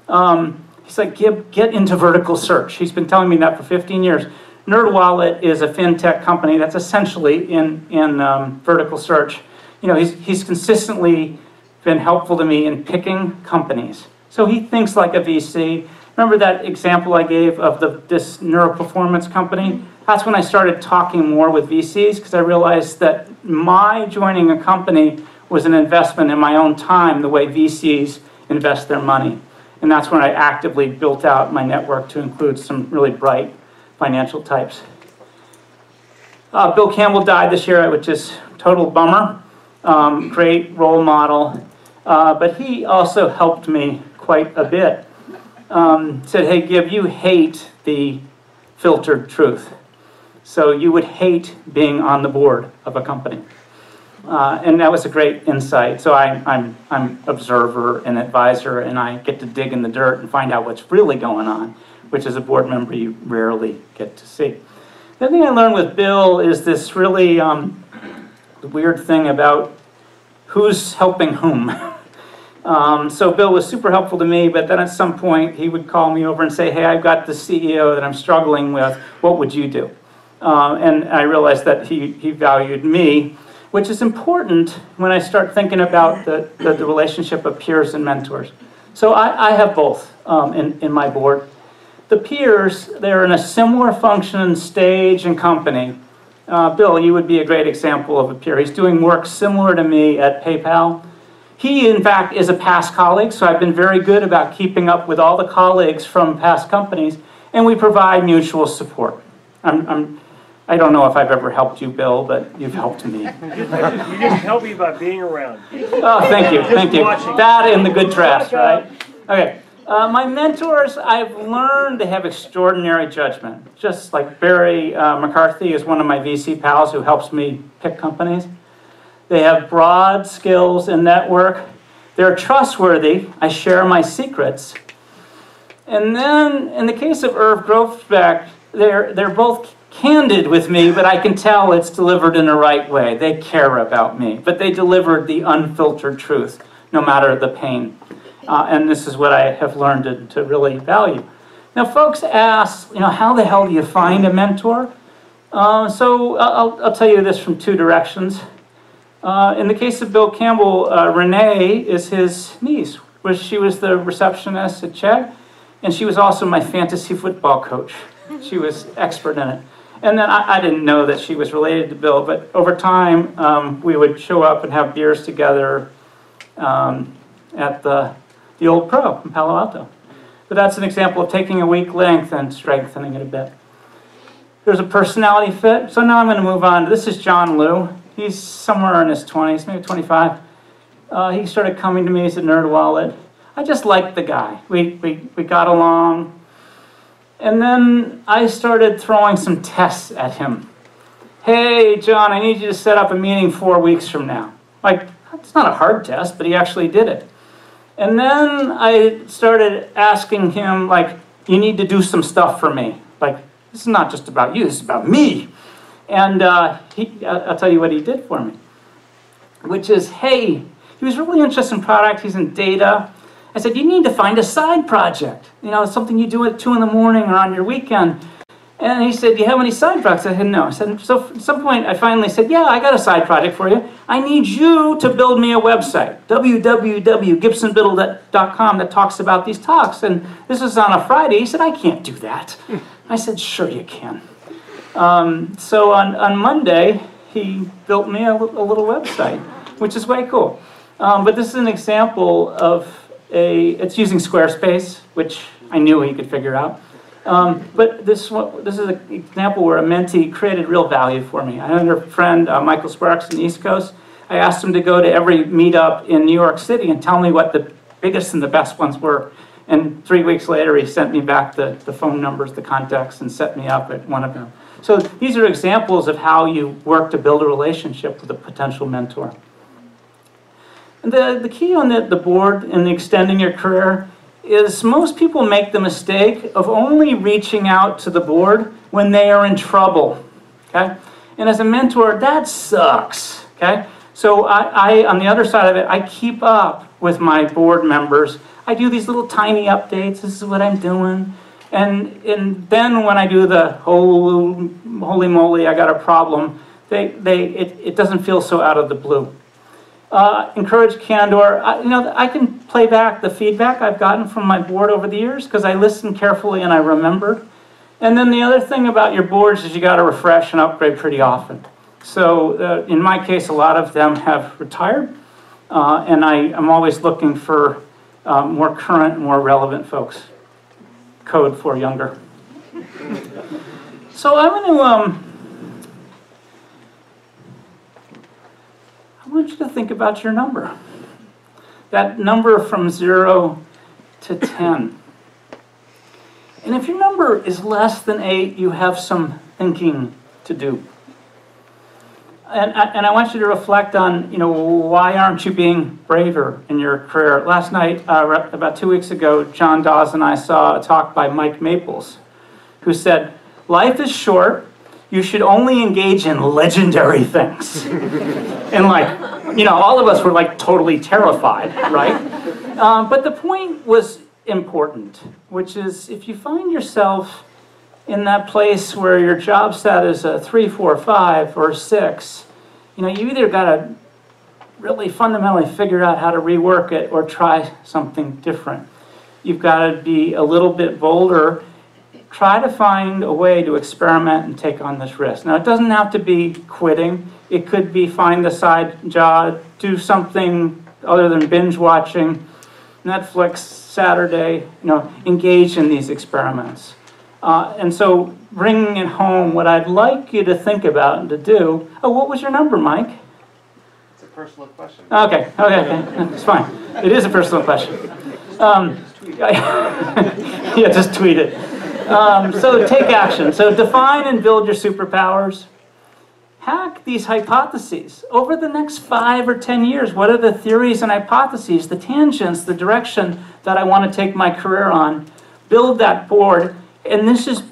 He's like, "Gib, get into vertical search." He's been telling me that for 15 years. NerdWallet is a fintech company that's essentially in vertical search. You know, he's consistently been helpful to me in picking companies. So he thinks like a VC. Remember that example I gave of this neuroperformance company? That's when I started talking more with VCs because I realized that my joining a company was an investment in my own time, the way VCs invest their money. And that's when I actively built out my network to include some really bright financial types. Bill Campbell died this year, which is a total bummer. Great role model. But he also helped me quite a bit. Said, "Hey, Gib, you hate the filtered truth. So you would hate being on the board of a company." And that was a great insight. So I'm observer and advisor, and I get to dig in the dirt and find out what's really going on, which as a board member you rarely get to see. The thing I learned with Bill is this really weird thing about who's helping whom. So Bill was super helpful to me, but then at some point he would call me over and say, hey, I've got the CEO that I'm struggling with. What would you do? And I realized that he valued me, which is important when I start thinking about the relationship of peers and mentors. So I have both in my board. The peers, they're in a similar function, stage, and company. Bill, you would be a great example of a peer. He's doing work similar to me at PayPal. He, in fact, is a past colleague, so I've been very good about keeping up with all the colleagues from past companies, and we provide mutual support. I don't know if I've ever helped you, Bill, but you've helped me. You just help me by being around. Oh, thank you, thank you. That and the good dress, right? Okay, my mentors, I've learned they have extraordinary judgment. Just like Barry McCarthy is one of my VC pals who helps me pick companies. They have broad skills and network. They're trustworthy. I share my secrets. And then, in the case of Irv Grofbeck, they're both candid with me, but I can tell it's delivered in the right way. They care about me, but they delivered the unfiltered truth, no matter the pain. And this is what I have learned to really value. Now, folks ask, you know, how the hell do you find a mentor? So I'll tell you this from two directions. In the case of Bill Campbell, Renee is his niece. She was the receptionist at Chegg, and she was also my fantasy football coach. She was expert in it. And then I didn't know that she was related to Bill, but over time, we would show up and have beers together at the old Pro in Palo Alto. But that's an example of taking a weak link and strengthening it a bit. There's a personality fit. So now I'm going to move on. This is John Liu. He's somewhere in his 20s, maybe 25. He started coming to me as a NerdWallet. I just liked the guy. We got along. And then I started throwing some tests at him. Hey, John, I need you to set up a meeting 4 weeks from now. Like, it's not a hard test, but he actually did it. And then I started asking him, like, you need to do some stuff for me. Like, this is not just about you, this is about me. And I'll tell you what he did for me, which is, hey, he was really interested in product, he's in data. I said, you need to find a side project. You know, something you do at 2 in the morning or on your weekend. And he said, do you have any side projects? I said, no. I said, so at some point, I finally said, yeah, I got a side project for you. I need you to build me a website, www.gibsonbiddle.com, that talks about these talks. And this was on a Friday. He said, I can't do that. I said, sure you can. So on Monday, he built me a little website, which is way cool. But this is an example of it's using Squarespace, which I knew he could figure out. But this is an example where a mentee created real value for me. I had a friend, Michael Sparks in the East Coast. I asked him to go to every meetup in New York City and tell me what the biggest and the best ones were. And 3 weeks later, he sent me back the phone numbers, the contacts, and set me up at one of them. So these are examples of how you work to build a relationship with a potential mentor. The key on the board in extending your career is most people make the mistake of only reaching out to the board when they are in trouble, okay? And as a mentor, that sucks, okay? So I on the other side of it, I keep up with my board members. I do these little tiny updates. This is what I'm doing. And then when I do the holy moly, I got a problem, it doesn't feel so out of the blue. Encourage candor. I can play back the feedback I've gotten from my board over the years because I listened carefully and I remembered. And then the other thing about your boards is you got to refresh and upgrade pretty often. So in my case, a lot of them have retired, and I'm always looking for more current, more relevant folks. Code for younger. So I'm going to. I want you to think about your number. That number from 0 to 10. And if your number is less than 8, you have some thinking to do. And I want you to reflect on, you know, why aren't you being braver in your career? Last night, about 2 weeks ago, John Dawes and I saw a talk by Mike Maples, who said, life is short, you should only engage in legendary things. And like, you know, all of us were like totally terrified, right? But the point was important, which is if you find yourself in that place where your job stat is a 3, 4, 5, or 6, you know, you either gotta really fundamentally figure out how to rework it or try something different. You've gotta be a little bit bolder. Try to find a way to experiment and take on this risk. Now, it doesn't have to be quitting. It could be find a side job, do something other than binge watching Netflix Saturday, you know, engage in these experiments. And so bringing it home, what I'd like you to think about and to do, oh, what was your number, Mike? It's a personal question. Okay, okay, it's fine. It is a personal question. Yeah, just tweet it. So take action. So define and build your superpowers. Hack these hypotheses. Over the next 5 or 10 years, what are the theories and hypotheses, the tangents, the direction that I want to take my career on? Build that board. And this is,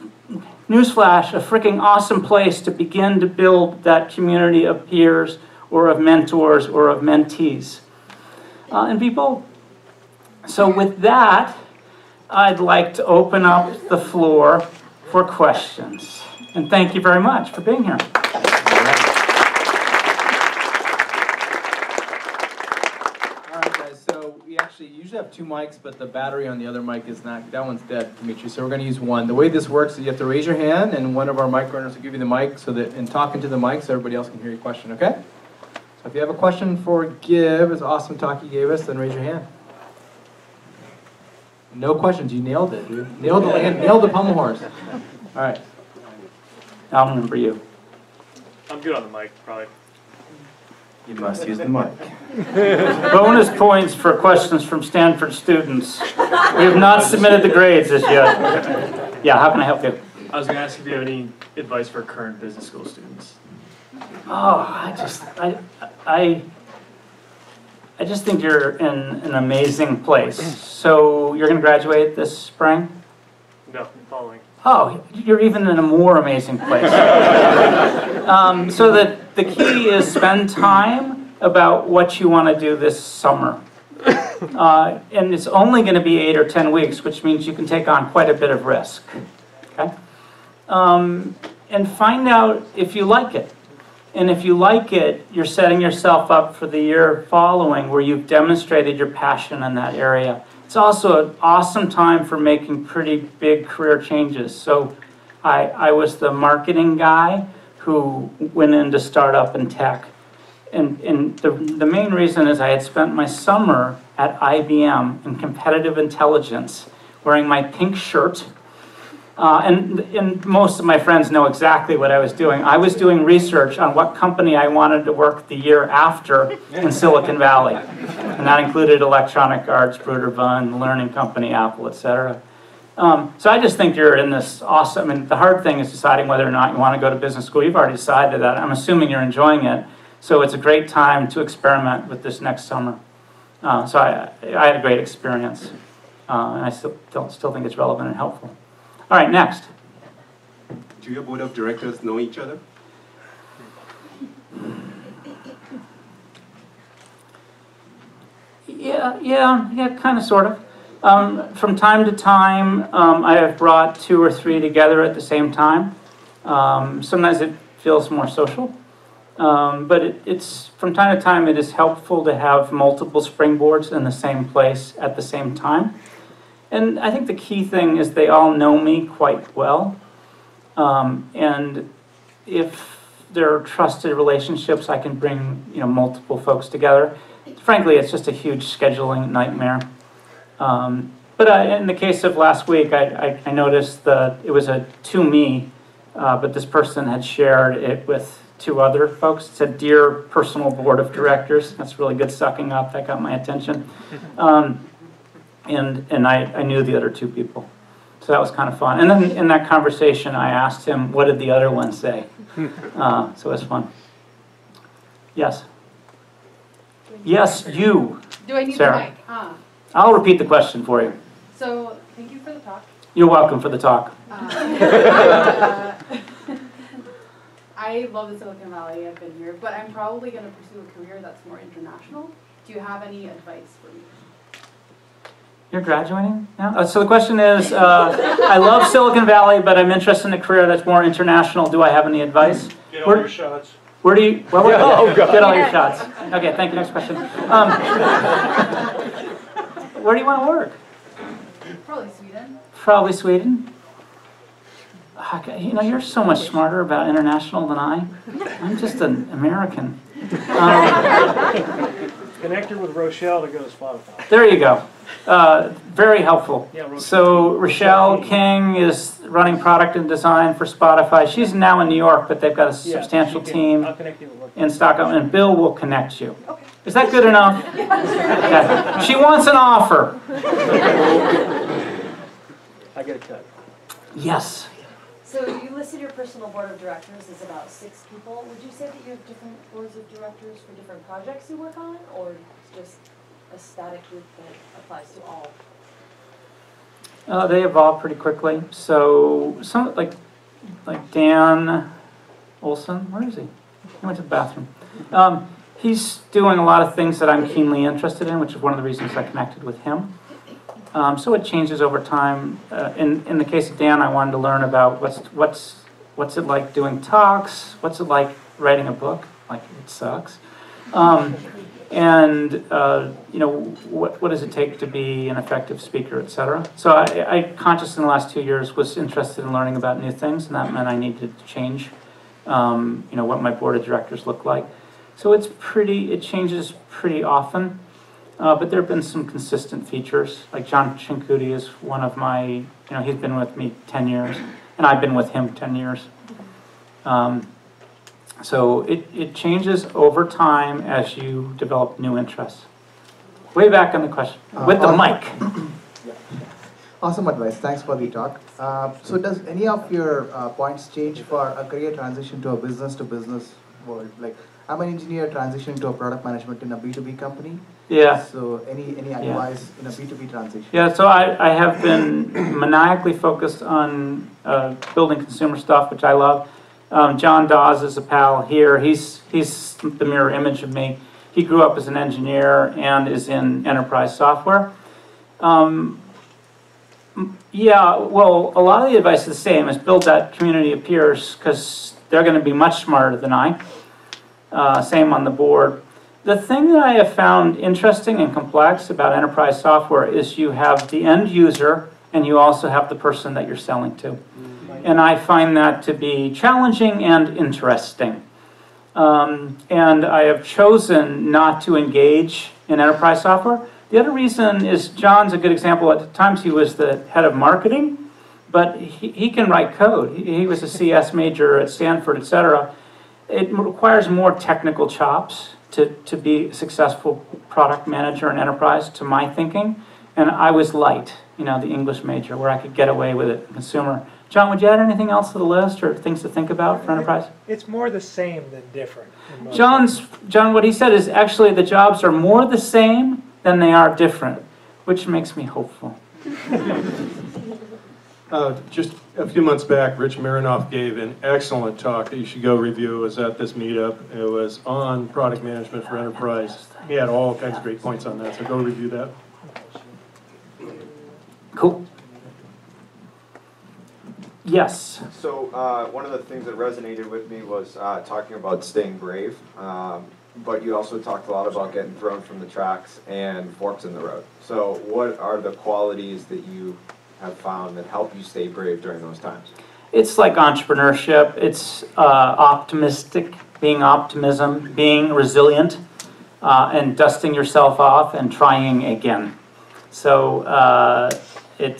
newsflash, a freaking awesome place to begin to build that community of peers or of mentors or of mentees. And people, so with that, I'd like to open up the floor for questions. And thank you very much for being here. You usually have two mics, but the battery on the other mic is not, that one's dead, Dimitri, so we're going to use one. The way this works is you have to raise your hand, and one of our mic runners will give you the mic, so that, and talk into the mic so everybody else can hear your question, okay? So if you have a question for Gib, as awesome talk you gave us, then raise your hand. No questions, you nailed it, dude. Nailed the land, nailed the pommel horse. All right. I'll remember you. I'm good on the mic, probably. You must use the mic. Bonus points for questions from Stanford students. We have not submitted the grades as yet. Yeah, how can I help you? I was going to ask if you have any advice for current business school students. Oh, I just think you're in an amazing place. So you're going to graduate this spring? No, following. Oh, you're even in a more amazing place. So the key is spend time about what you want to do this summer. And it's only going to be 8 or 10 weeks, which means you can take on quite a bit of risk. Okay? And find out if you like it. And if you like it, you're setting yourself up for the year following where you've demonstrated your passion in that area. It's also an awesome time for making pretty big career changes. So I was the marketing guy who went into startup and tech. And the main reason is I had spent my summer at IBM in competitive intelligence, wearing my pink shirt. And most of my friends know exactly what I was doing. I was doing research on what company I wanted to work the year after in Silicon Valley. And that included Electronic Arts, Brudervine, Learning Company, Apple, etc. So I just think you're in this awesome, and the hard thing is deciding whether or not you want to go to business school. You've already decided that. I'm assuming you're enjoying it. So it's a great time to experiment with this next summer. So I had a great experience. And I still think it's relevant and helpful. All right, next. Do your board of directors know each other? Yeah, kind of, sort of. From time to time, I have brought 2 or 3 together at the same time. Sometimes it feels more social. But it's from time to time, it is helpful to have multiple springboards in the same place at the same time. And I think the key thing is they all know me quite well. And if there are trusted relationships, I can bring, you know, multiple folks together. Frankly, it's just a huge scheduling nightmare. But in the case of last week, I noticed that it was a to me, but this person had shared it with 2 other folks. It said, "Dear personal board of directors." That's really good sucking up. That got my attention. And I knew the other 2 people. So that was kind of fun. And then in that conversation, I asked him, what did the other one say? So it was fun. Yes. Yes, you. Do I need Sarah. The mic? Huh? I'll repeat the question for you. So, thank you for the talk. You're welcome for the talk. I love the Silicon Valley. I've been here, but I'm probably going to pursue a career that's more international. Do you have any advice for me? You're graduating now? So the question is, I love Silicon Valley, but I'm interested in a career that's more international. Do I have any advice? Get all your shots. Where do you, well, where, oh, God. Get all your shots. Okay, thank you. Next question. Where do you want to work? Probably Sweden. Probably Sweden? Okay, you know, you're so much smarter about international than I. I'm just an American. Connect her with Rochelle to go to Spotify. There you go. Very helpful. Yeah, Rochelle. So Rochelle King is running product and design for Spotify. She's now in New York, but they've got a substantial team in Stockholm, and Bill will connect you. Okay. Is that good enough? Okay. She wants an offer. I get a cut. Yes. So you listed your personal board of directors as about 6 people. Would you say that you have different boards of directors for different projects you work on, or just a static group that applies to all? They evolve pretty quickly. So some like Dan Olson, where is he? He went to the bathroom. He's doing a lot of things that I'm keenly interested in, which is one of the reasons I connected with him. So it changes over time. In the case of Dan, I wanted to learn about what's it like doing talks, what's it like writing a book, like it sucks, and you know, what does it take to be an effective speaker, etc. So I consciously in the last 2 years was interested in learning about new things, and that meant I needed to change, you know, what my board of directors looked like. So it changes pretty often. But there have been some consistent features. Like John Cincutti is one of my, you know, he's been with me 10 years, and I've been with him 10 years. So it changes over time as you develop new interests. Way back on the question, with the awesome mic. Awesome advice, thanks for the talk. So does any of your points change for a career transition to a business-to-business world? Like, I'm an engineer transitioning to a product management in a B2B company. Yeah. So any advice in a B2B transition? Yeah, so I have been maniacally focused on building consumer stuff, which I love. John Dawes is a pal here. He's the mirror image of me. He grew up as an engineer and is in enterprise software. Yeah, well, a lot of the advice is the same, is build that community of peers, because they're going to be much smarter than I. Same on the board. The thing that I have found interesting and complex about enterprise software is you have the end user and you also have the person that you're selling to. And I find that to be challenging and interesting. And I have chosen not to engage in enterprise software. The other reason is John's a good example. At times he was the head of marketing, but he can write code. He was a CS major at Stanford, etc. It requires more technical chops to be a successful product manager in enterprise, to my thinking. And I was light, you know, the English major, where I could get away with it, consumer. John, would you add anything else to the list or things to think about for enterprise? It's more the same than different. John, what he said is actually the jobs are more the same than they are different, which makes me hopeful. Just a few months back, Rich Marinoff gave an excellent talk that you should go review. It was at this meetup. It was on product management for enterprise. He had all kinds of great points on that, so go review that. Cool. Yes? So one of the things that resonated with me was talking about staying brave, but you also talked a lot about getting thrown from the tracks and forks in the road. So what are the qualities that you have found that help you stay brave during those times? It's like entrepreneurship. It's optimistic, optimism, being resilient, and dusting yourself off and trying again. So it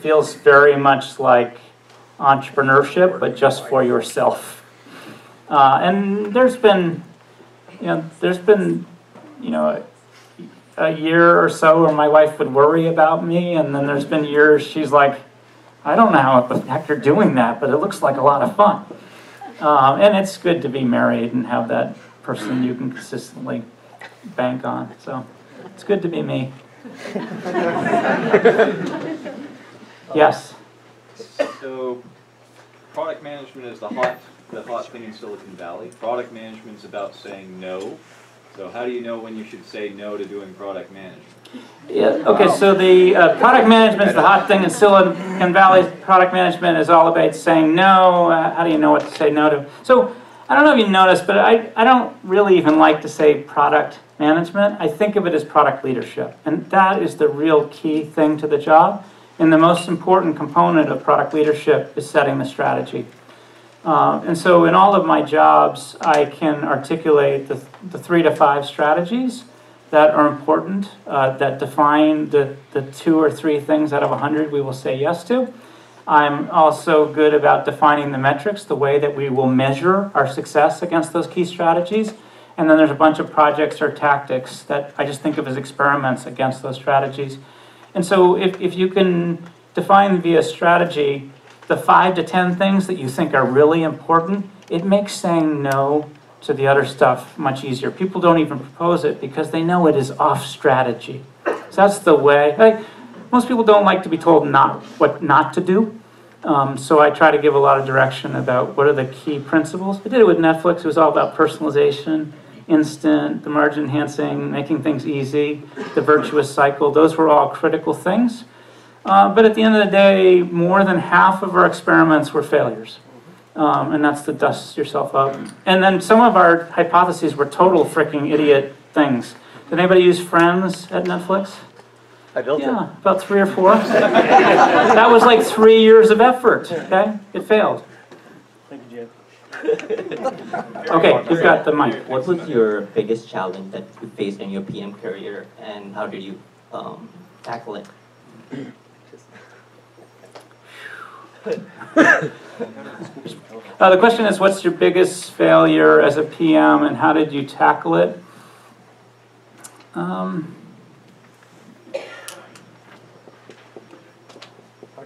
feels very much like entrepreneurship, but just for yourself. And there's been a year or so where my wife would worry about me, and then there's been years she's like, I don't know how the heck you're doing that, but it looks like a lot of fun. And it's good to be married and have that person you can consistently bank on. So it's good to be me. Yes? So product management is the hot thing in Silicon Valley. Product management is about saying no. So how do you know when you should say no to doing product management? Yeah, okay, so the product management is the hot thing in Silicon Valley. Product management is all about saying no. How do you know what to say no to? So I don't know if you noticed, but I don't really even like to say product management. I think of it as product leadership. And that is the real key thing to the job. And the most important component of product leadership is setting the strategy. And so in all of my jobs, I can articulate the 3 to 5 strategies that are important, that define the 2 or 3 things out of 100 we will say yes to. I'm also good about defining the metrics, the way that we will measure our success against those key strategies. And then there's a bunch of projects or tactics that I just think of as experiments against those strategies. And so if you can define via strategy the 5 to 10 things that you think are really important, it makes saying no to the other stuff much easier. People don't even propose it because they know it is off strategy. So that's the way. Most people don't like to be told what not to do. So I try to give a lot of direction about what are the key principles. I did it with Netflix. It was all about personalization, instant, the margin enhancing, making things easy, the virtuous cycle. Those were all critical things. But at the end of the day, more than half of our experiments were failures. And that's to dust yourself up. And then some of our hypotheses were total freaking idiot things. Did anybody use Friends at Netflix? I built it. Yeah, about 3 or 4. That was like 3 years of effort, okay? It failed. Thank you, Jeff. Okay, you've got the mic. What was your biggest challenge that you faced in your PM career, and how did you tackle it? The question is, what's your biggest failure as a PM, and how did you tackle it? Or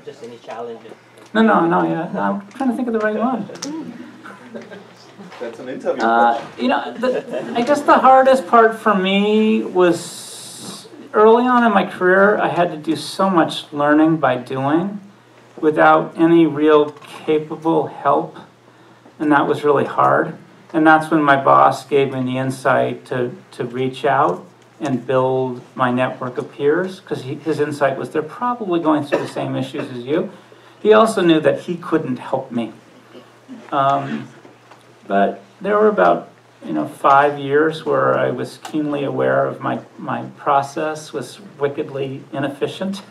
just any challenges? No, I'm trying to think of the right one. That's an interview. You know, I guess the hardest part for me was early on in my career, I had to do so much learning by doing, without any real capable help, and that was really hard. And that's when my boss gave me the insight to reach out and build my network of peers, because his insight was they're probably going through the same issues as you. He also knew that he couldn't help me. But there were about 5 years where I was keenly aware of my process was wickedly inefficient.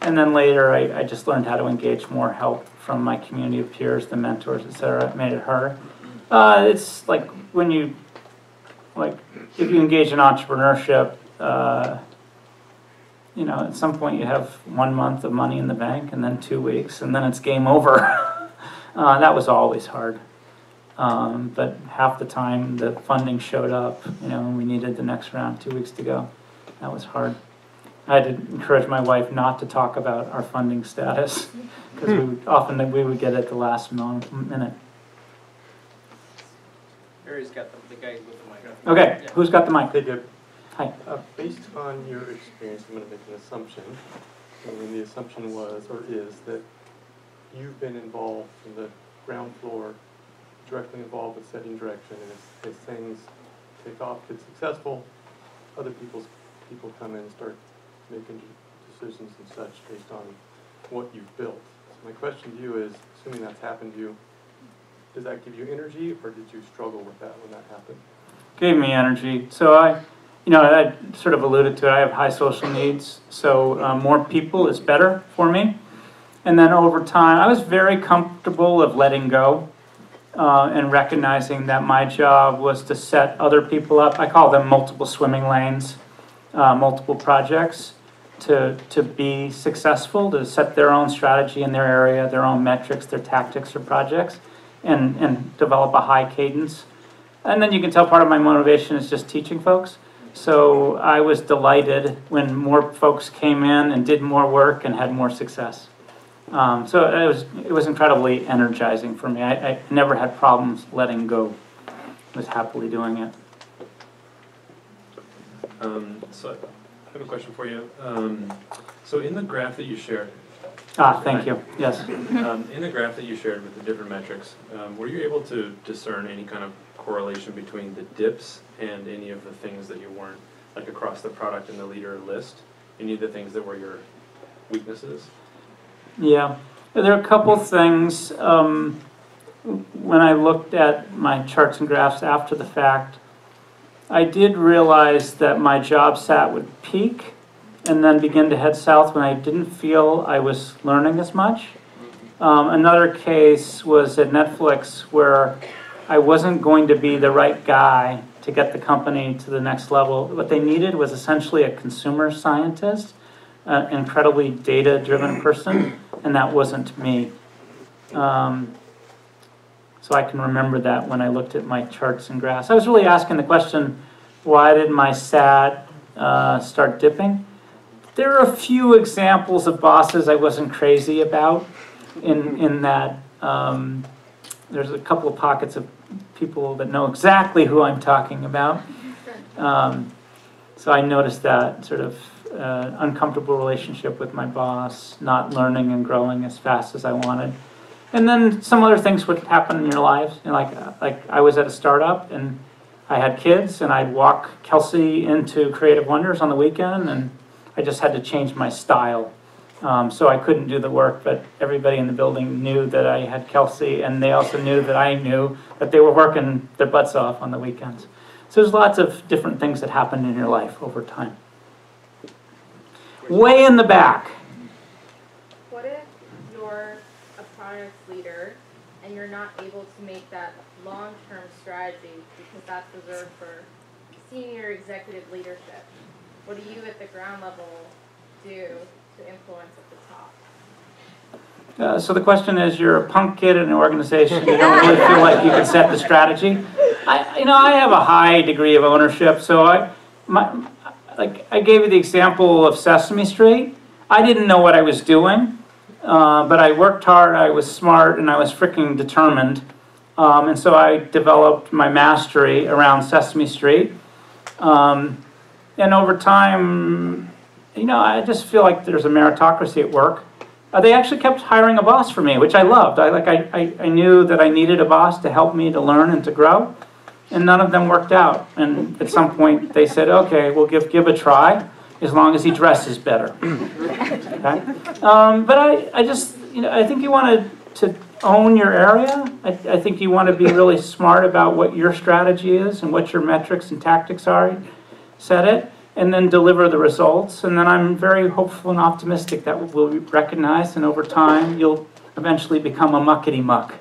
And then later, I just learned how to engage more help from my community of peers, the mentors, et cetera. It made it harder. It's like when you, if you engage in entrepreneurship, at some point you have 1 month of money in the bank and then 2 weeks, and then it's game over. That was always hard. But half the time the funding showed up, and we needed the next round 2 weeks to go. That was hard. I had to encourage my wife not to talk about our funding status, because we would get it at the last minute. Harry's got the guy with the mic. Okay, yeah. Who's got the mic? Hey, Deb. Hi. Based on your experience, I'm going to make an assumption. And the assumption was, or is, that you've been involved in the ground floor, directly involved with setting direction, and as things take off, get successful, other people come in and start making decisions and such based on what you've built. So my question to you is, assuming that's happened to you, does that give you energy, or did you struggle with that when that happened? It gave me energy. So I sort of alluded to it. I have high social needs, so more people is better for me. And then over time, I was very comfortable of letting go and recognizing that my job was to set other people up. I call them multiple swimming lanes, multiple projects. To be successful, to set their own strategy in their area, their own metrics, their tactics or projects, and develop a high cadence. And then you can tell part of my motivation is just teaching folks. So I was delighted when more folks came in and did more work and had more success. So it was incredibly energizing for me. I never had problems letting go. I was happily doing it. So I have a question for you. So in the graph that you shared. Thank you. Yes. In the graph that you shared with the different metrics, were you able to discern any kind of correlation between the dips and any of the things that you weren't, like across the product and the leader list, any of the things that were your weaknesses? Yeah, there are a couple things. When I looked at my charts and graphs after the fact, I did realize that my job sat would peak and then begin to head south when I didn't feel I was learning as much. Another case was at Netflix where I wasn't going to be the right guy to get the company to the next level. What they needed was essentially a consumer scientist, an incredibly data-driven person, and that wasn't me. So I can remember that when I looked at my charts and graphs. I was really asking the question, why did my SAT start dipping? There are a few examples of bosses I wasn't crazy about in that there's a couple of pockets of people that know exactly who I'm talking about. So I noticed that sort of uncomfortable relationship with my boss, not learning and growing as fast as I wanted. And then some other things would happen in your lives. You know, like I was at a startup and I had kids and I'd walk Kelsey into Creative Wonders on the weekend and I just had to change my style. So I couldn't do the work, but everybody in the building knew that I had Kelsey and they also knew that I knew that they were working their butts off on the weekends. So there's lots of different things that happen in your life over time. Way in the back. What if you're a product leader and you're not able to make that long-term strategy because that's reserved for senior executive leadership? What do you at the ground level do to influence at the top? So the question is, you're a punk kid in an organization, you don't really feel like you can set the strategy. I have a high degree of ownership, so I gave you the example of Sesame Street. I didn't know what I was doing, but I worked hard, I was smart, and I was freaking determined. And so I developed my mastery around Sesame Street. And over time, I just feel like there's a meritocracy at work. They actually kept hiring a boss for me, which I loved. I knew that I needed a boss to help me to learn and to grow. And none of them worked out. And at some point, they said, okay, we'll give Gib a try, as long as he dresses better. Okay? But I just, I think you want to own your area. I think you want to be really smart about what your strategy is and what your metrics and tactics are. Set it, and then deliver the results. And then I'm very hopeful and optimistic that we'll be recognized. And over time, you'll eventually become a muckety-muck,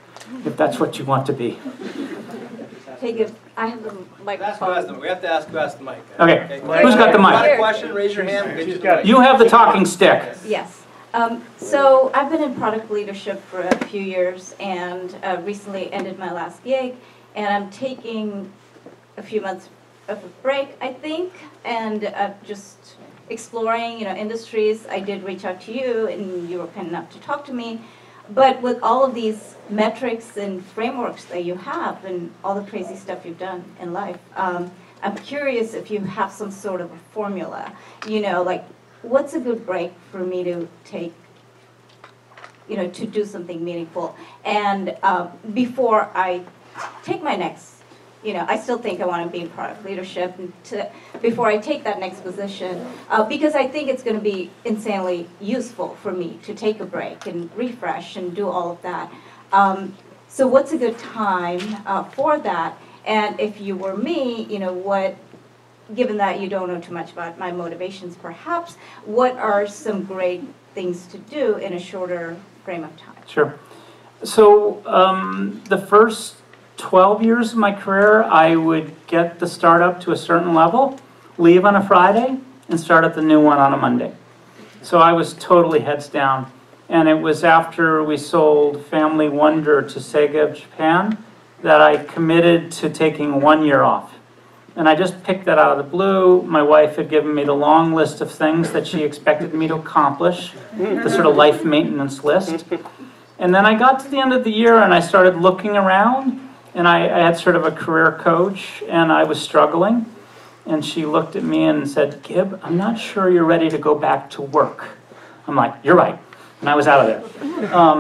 if that's what you want to be. Hey, I have the microphone. We have to ask who has the mic. Okay. Okay. Who's got the mic? If you got a question, raise your hand. You have the talking stick. Yes. So I've been in product leadership for a few years and recently ended my last gig. And I'm taking a few months of a break, I think, and just exploring, industries. I did reach out to you, and you were kind enough to talk to me. But with all of these metrics and frameworks that you have and all the crazy stuff you've done in life, I'm curious if you have some sort of a formula, like what's a good break for me to take, to do something meaningful. And before I take my next, I still think I want to be in product leadership before I take that next position, because I think it's going to be insanely useful for me to take a break and refresh and do all of that. So what's a good time for that? And if you were me, given that you don't know too much about my motivations perhaps, what are some great things to do in a shorter frame of time? Sure. So the first 12 years of my career, I would get the startup to a certain level, leave on a Friday, and start at the new one on a Monday. So I was totally heads down. And it was after we sold Family Wonder to Sega of Japan that I committed to taking 1 year off. And I just picked that out of the blue. My wife had given me the long list of things that she expected me to accomplish, the sort of life maintenance list. And then I got to the end of the year and I started looking around, and I had sort of a career coach, and I was struggling. And she looked at me and said, "Gib, I'm not sure you're ready to go back to work." I'm like, "You're right." And I was out of there.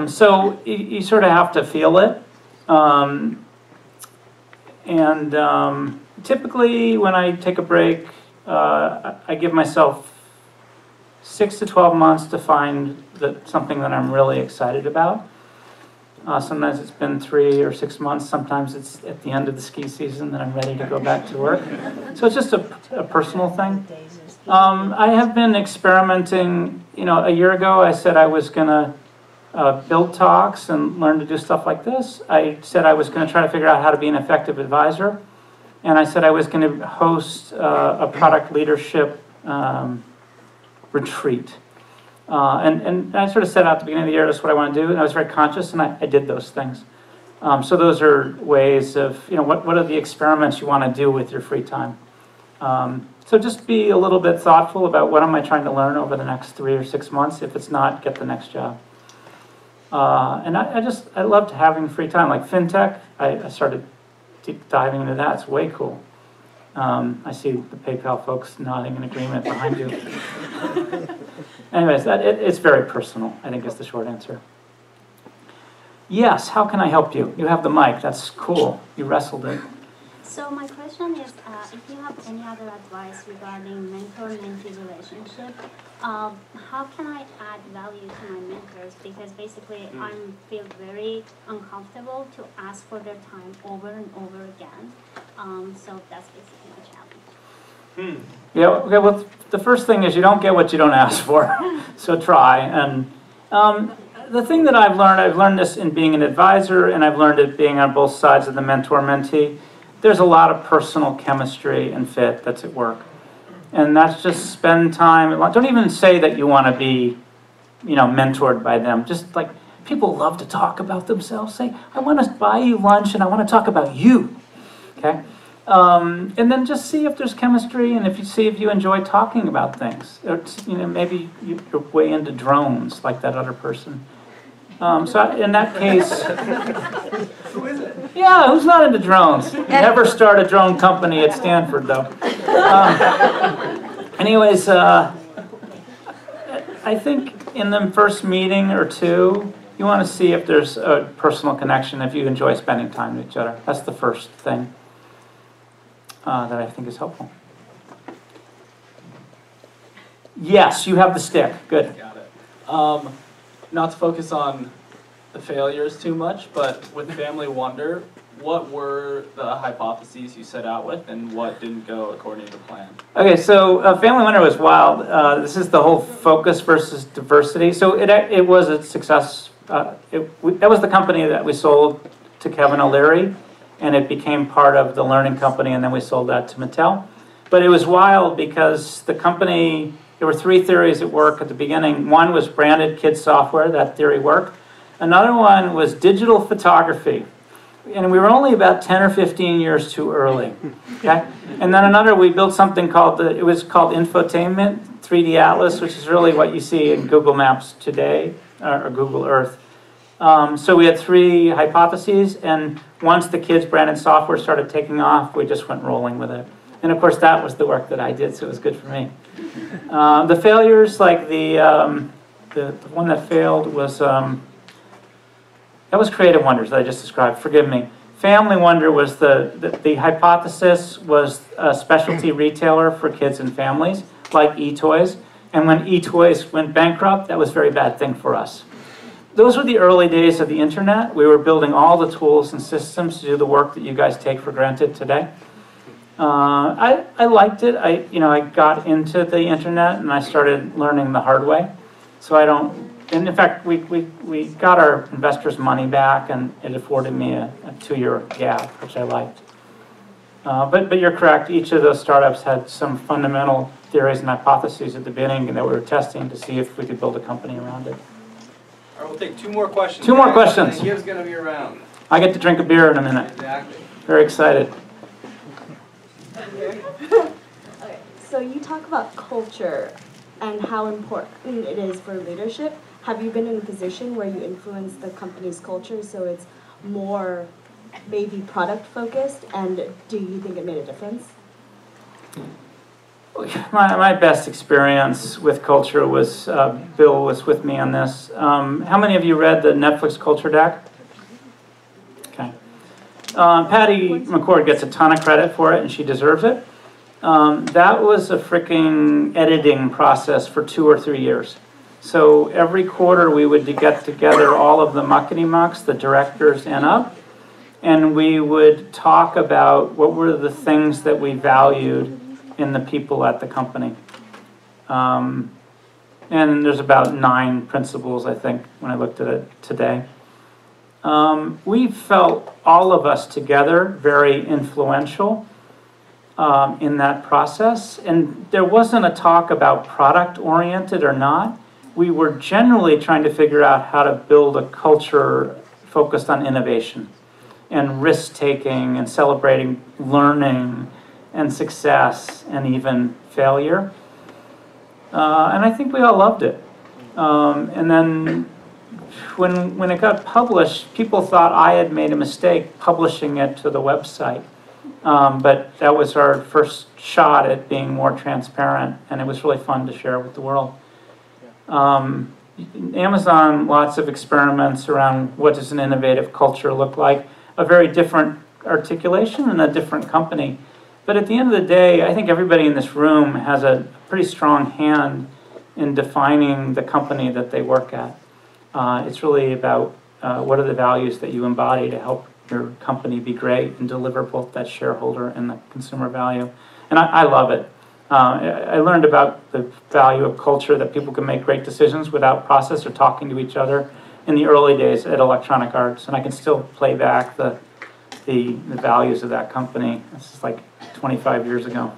So you sort of have to feel it. Typically, when I take a break, I give myself 6 to 12 months to find something that I'm really excited about. Sometimes it's been 3 or 6 months. Sometimes it's at the end of the ski season that I'm ready to go back to work. So it's just a personal thing. I have been experimenting. You know, a year ago I said I was going to build talks and learn to do stuff like this. I said I was going to try to figure out how to be an effective advisor. And I said I was going to host a product leadership retreat. And I sort of set out at the beginning of the year, that's what I want to do. And I was very conscious, and I did those things. So those are ways of, you know, what are the experiments you want to do with your free time? So just be a little bit thoughtful about what am I trying to learn over the next 3 or 6 months. If it's not, get the next job. And I loved having free time. Like fintech, I started deep diving into that. It's way cool. I see the PayPal folks nodding in agreement behind you. Anyways, it's very personal, I think is the short answer. Yes, how can I help you? You have the mic. That's cool. You wrestled it. So my question is, if you have any other advice regarding mentor-mentee relationship, how can I add value to my mentors? Because basically I feel very uncomfortable to ask for their time over and over again. So that's basically my challenge. Yeah, okay, well, the first thing is you don't get what you don't ask for, so try. And the thing that I've learned this in being an advisor, and I've learned it being on both sides of the mentor-mentee. There's a lot of personal chemistry and fit that's at work. And that's just spend time. Don't even say that you want to be, you know, mentored by them. Just like people love to talk about themselves. Say, I want to buy you lunch and I want to talk about you. Okay? And then just see if there's chemistry and if you enjoy talking about things. It's, you know, maybe you're way into drones like that other person. So in that case, who is it? Yeah, who's not into drones? Never start a drone company at Stanford, though. Anyways, I think in the first meeting or two, you want to see if there's a personal connection, if you enjoy spending time with each other. That's the first thing that I think is helpful. Yes, you have the stick. Good. Got it. Not to focus on the failures too much, but with Family Wonder, what were the hypotheses you set out with and what didn't go according to plan? Okay, so Family Wonder was wild. This is the whole focus versus diversity. So it was a success. That was the company that we sold to Kevin O'Leary, and it became part of the Learning Company, and then we sold that to Mattel. But it was wild because the company... There were 3 theories at work at the beginning. One was branded kids software, that theory worked. Another one was digital photography. And we were only about 10 or 15 years too early. Okay? And then another, we built something called, it was called infotainment, 3D Atlas, which is really what you see in Google Maps today, or Google Earth. So we had 3 hypotheses, and once the kids branded software started taking off, we just went rolling with it. And of course, that was the work that I did, so it was good for me. The failures, like the one that failed was, that was Creative Wonders that I just described, forgive me. Family Wonder was the hypothesis was a specialty retailer for kids and families, like eToys. And when eToys went bankrupt, that was a very bad thing for us. Those were the early days of the internet. We were building all the tools and systems to do the work that you guys take for granted today. I liked it. I got into the internet and I started learning the hard way. So I don't, and in fact, we got our investors' money back, and it afforded me a 2-year gap, which I liked. But you're correct. Each of those startups had some fundamental theories and hypotheses at the beginning, and that we were testing to see if we could build a company around it. All right, we'll take 2 more questions. 2 more questions. Gib's going to be around. I get to drink a beer in a minute. Exactly. Very excited. So you talk about culture and how important it is for leadership. Have you been in a position where you influence the company's culture so it's more maybe product focused, and do you think it made a difference? My best experience with culture was, Bill was with me on this. How many of you read the Netflix culture doc? Okay. Patty McCord gets a ton of credit for it, and she deserves it. That was a freaking editing process for 2 or 3 years. So every quarter we would get together all of the muckety-mucks, the directors and up, and we would talk about what were the things that we valued in the people at the company. And there's about 9 principles, I think, when I looked at it today. We felt, all of us together, very influential in that process. And there wasn't a talk about product-oriented or not. We were generally trying to figure out how to build a culture focused on innovation and risk-taking and celebrating learning and success and even failure. And I think we all loved it. And then when it got published, people thought I had made a mistake publishing it to the website. But that was our first shot at being more transparent, and it was really fun to share with the world. Amazon, lots of experiments around what does an innovative culture look like, a very different articulation and a different company. But at the end of the day, I think everybody in this room has a pretty strong hand in defining the company that they work at. It's really about what are the values that you embody to help your company be great and deliver both that shareholder and the consumer value. And I love it. I learned about the value of culture, that people can make great decisions without process or talking to each other in the early days at Electronic Arts. And I can still play back the values of that company. This is like 25 years ago.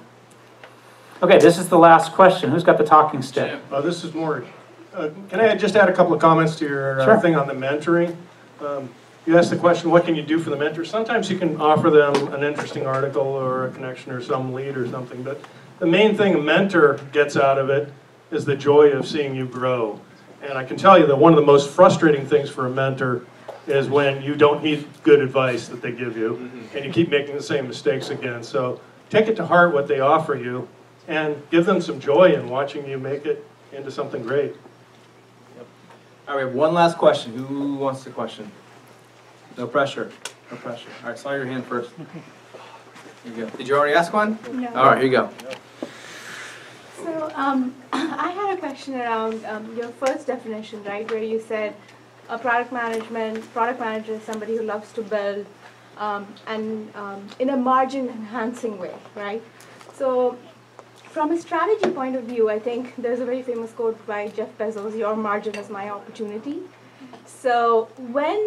Okay, this is the last question. Who's got the talking stick? This is Maury. Can I just add a couple of comments to your sure. Thing on the mentoring? You asked the question, what can you do for the mentor? Sometimes you can offer them an interesting article or a connection or some lead or something, but the main thing a mentor gets out of it is the joy of seeing you grow. And I can tell you that one of the most frustrating things for a mentor is when you don't need good advice that they give you, and you keep making the same mistakes again. So take it to heart what they offer you, and give them some joy in watching you make it into something great. Yep. All right, one last question. Who wants the question? No pressure. No pressure. All right, saw your hand first. Here you go. Did you already ask one? No. All right, here you go. So I had a question around your first definition, right, where you said, a product manager is somebody who loves to build and in a margin-enhancing way, right? So from a strategy point of view, I think there's a very famous quote by Jeff Bezos, your margin is my opportunity. So when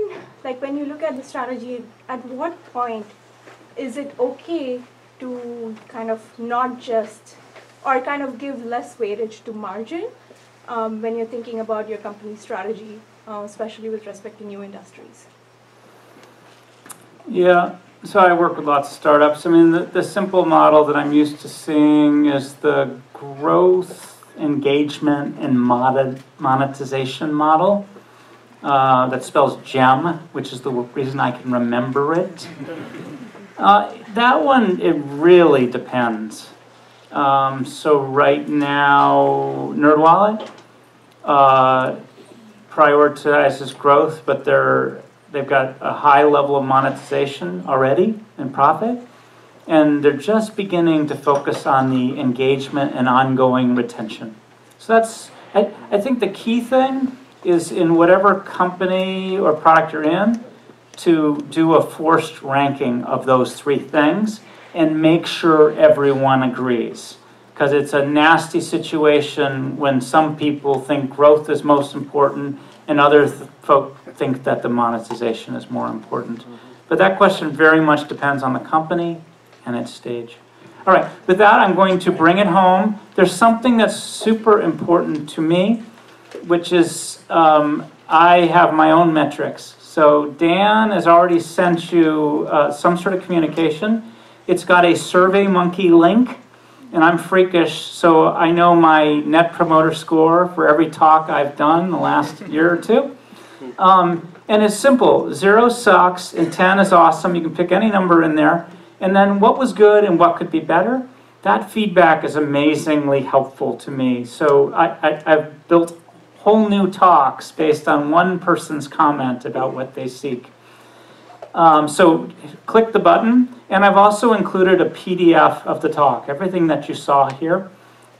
you look at the strategy, at what point is it okay to kind of not just, or kind of give less weightage to margin when you're thinking about your company's strategy? Especially with respect to new industries? Yeah, so I work with lots of startups. I mean, the simple model that I'm used to seeing is the growth, engagement, and monetization model that spells GEM, which is the reason I can remember it. That one, it really depends. So right now, NerdWallet, prioritizes growth, but they've got a high level of monetization already and profit, and they're just beginning to focus on the engagement and ongoing retention. So that's, I think the key thing is in whatever company or product you're in, to do a forced ranking of those 3 things and make sure everyone agrees. Because it's a nasty situation when some people think growth is most important and other folk think that the monetization is more important. But that question very much depends on the company and its stage. All right, with that, I'm going to bring it home. There's something that's super important to me, which is I have my own metrics. So Dan has already sent you some sort of communication. It's got a SurveyMonkey link. and I'm freakish, so I know my net promoter score for every talk I've done the last year or two. And it's simple. 0 sucks and 10 is awesome. You can pick any number in there. And then what was good and what could be better? That feedback is amazingly helpful to me. So I've built whole new talks based on one person's comment about what they seek. So click the button, and I've also included a PDF of the talk, everything that you saw here,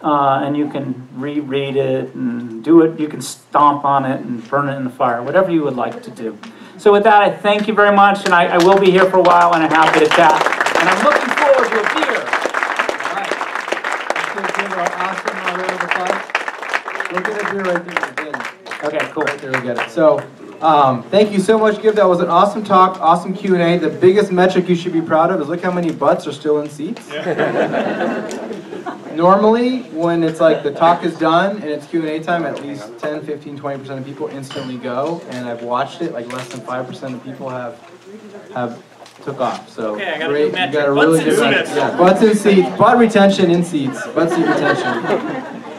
and you can reread it and do it. You can stomp on it and burn it in the fire, whatever you would like to do. So with that, I thank you very much, and I will be here for a while, and I'm happy to chat. And I'm looking forward to a beer. All right. Let's give our awesome round of applause. We'll get a beer right there. Okay, cool. Right there, we get it. So. Thank you so much, Gib. That was an awesome talk, awesome Q&A. The biggest metric you should be proud of is look how many butts are still in seats. Yeah. Normally, when it's like the talk is done and it's Q&A time, at least 10, 15, 20% of people instantly go. And I've watched it, like less than 5% of people have took off. So okay, great, you got a really good one. Yeah, butts in seats, butt retention in seats, butt seat retention.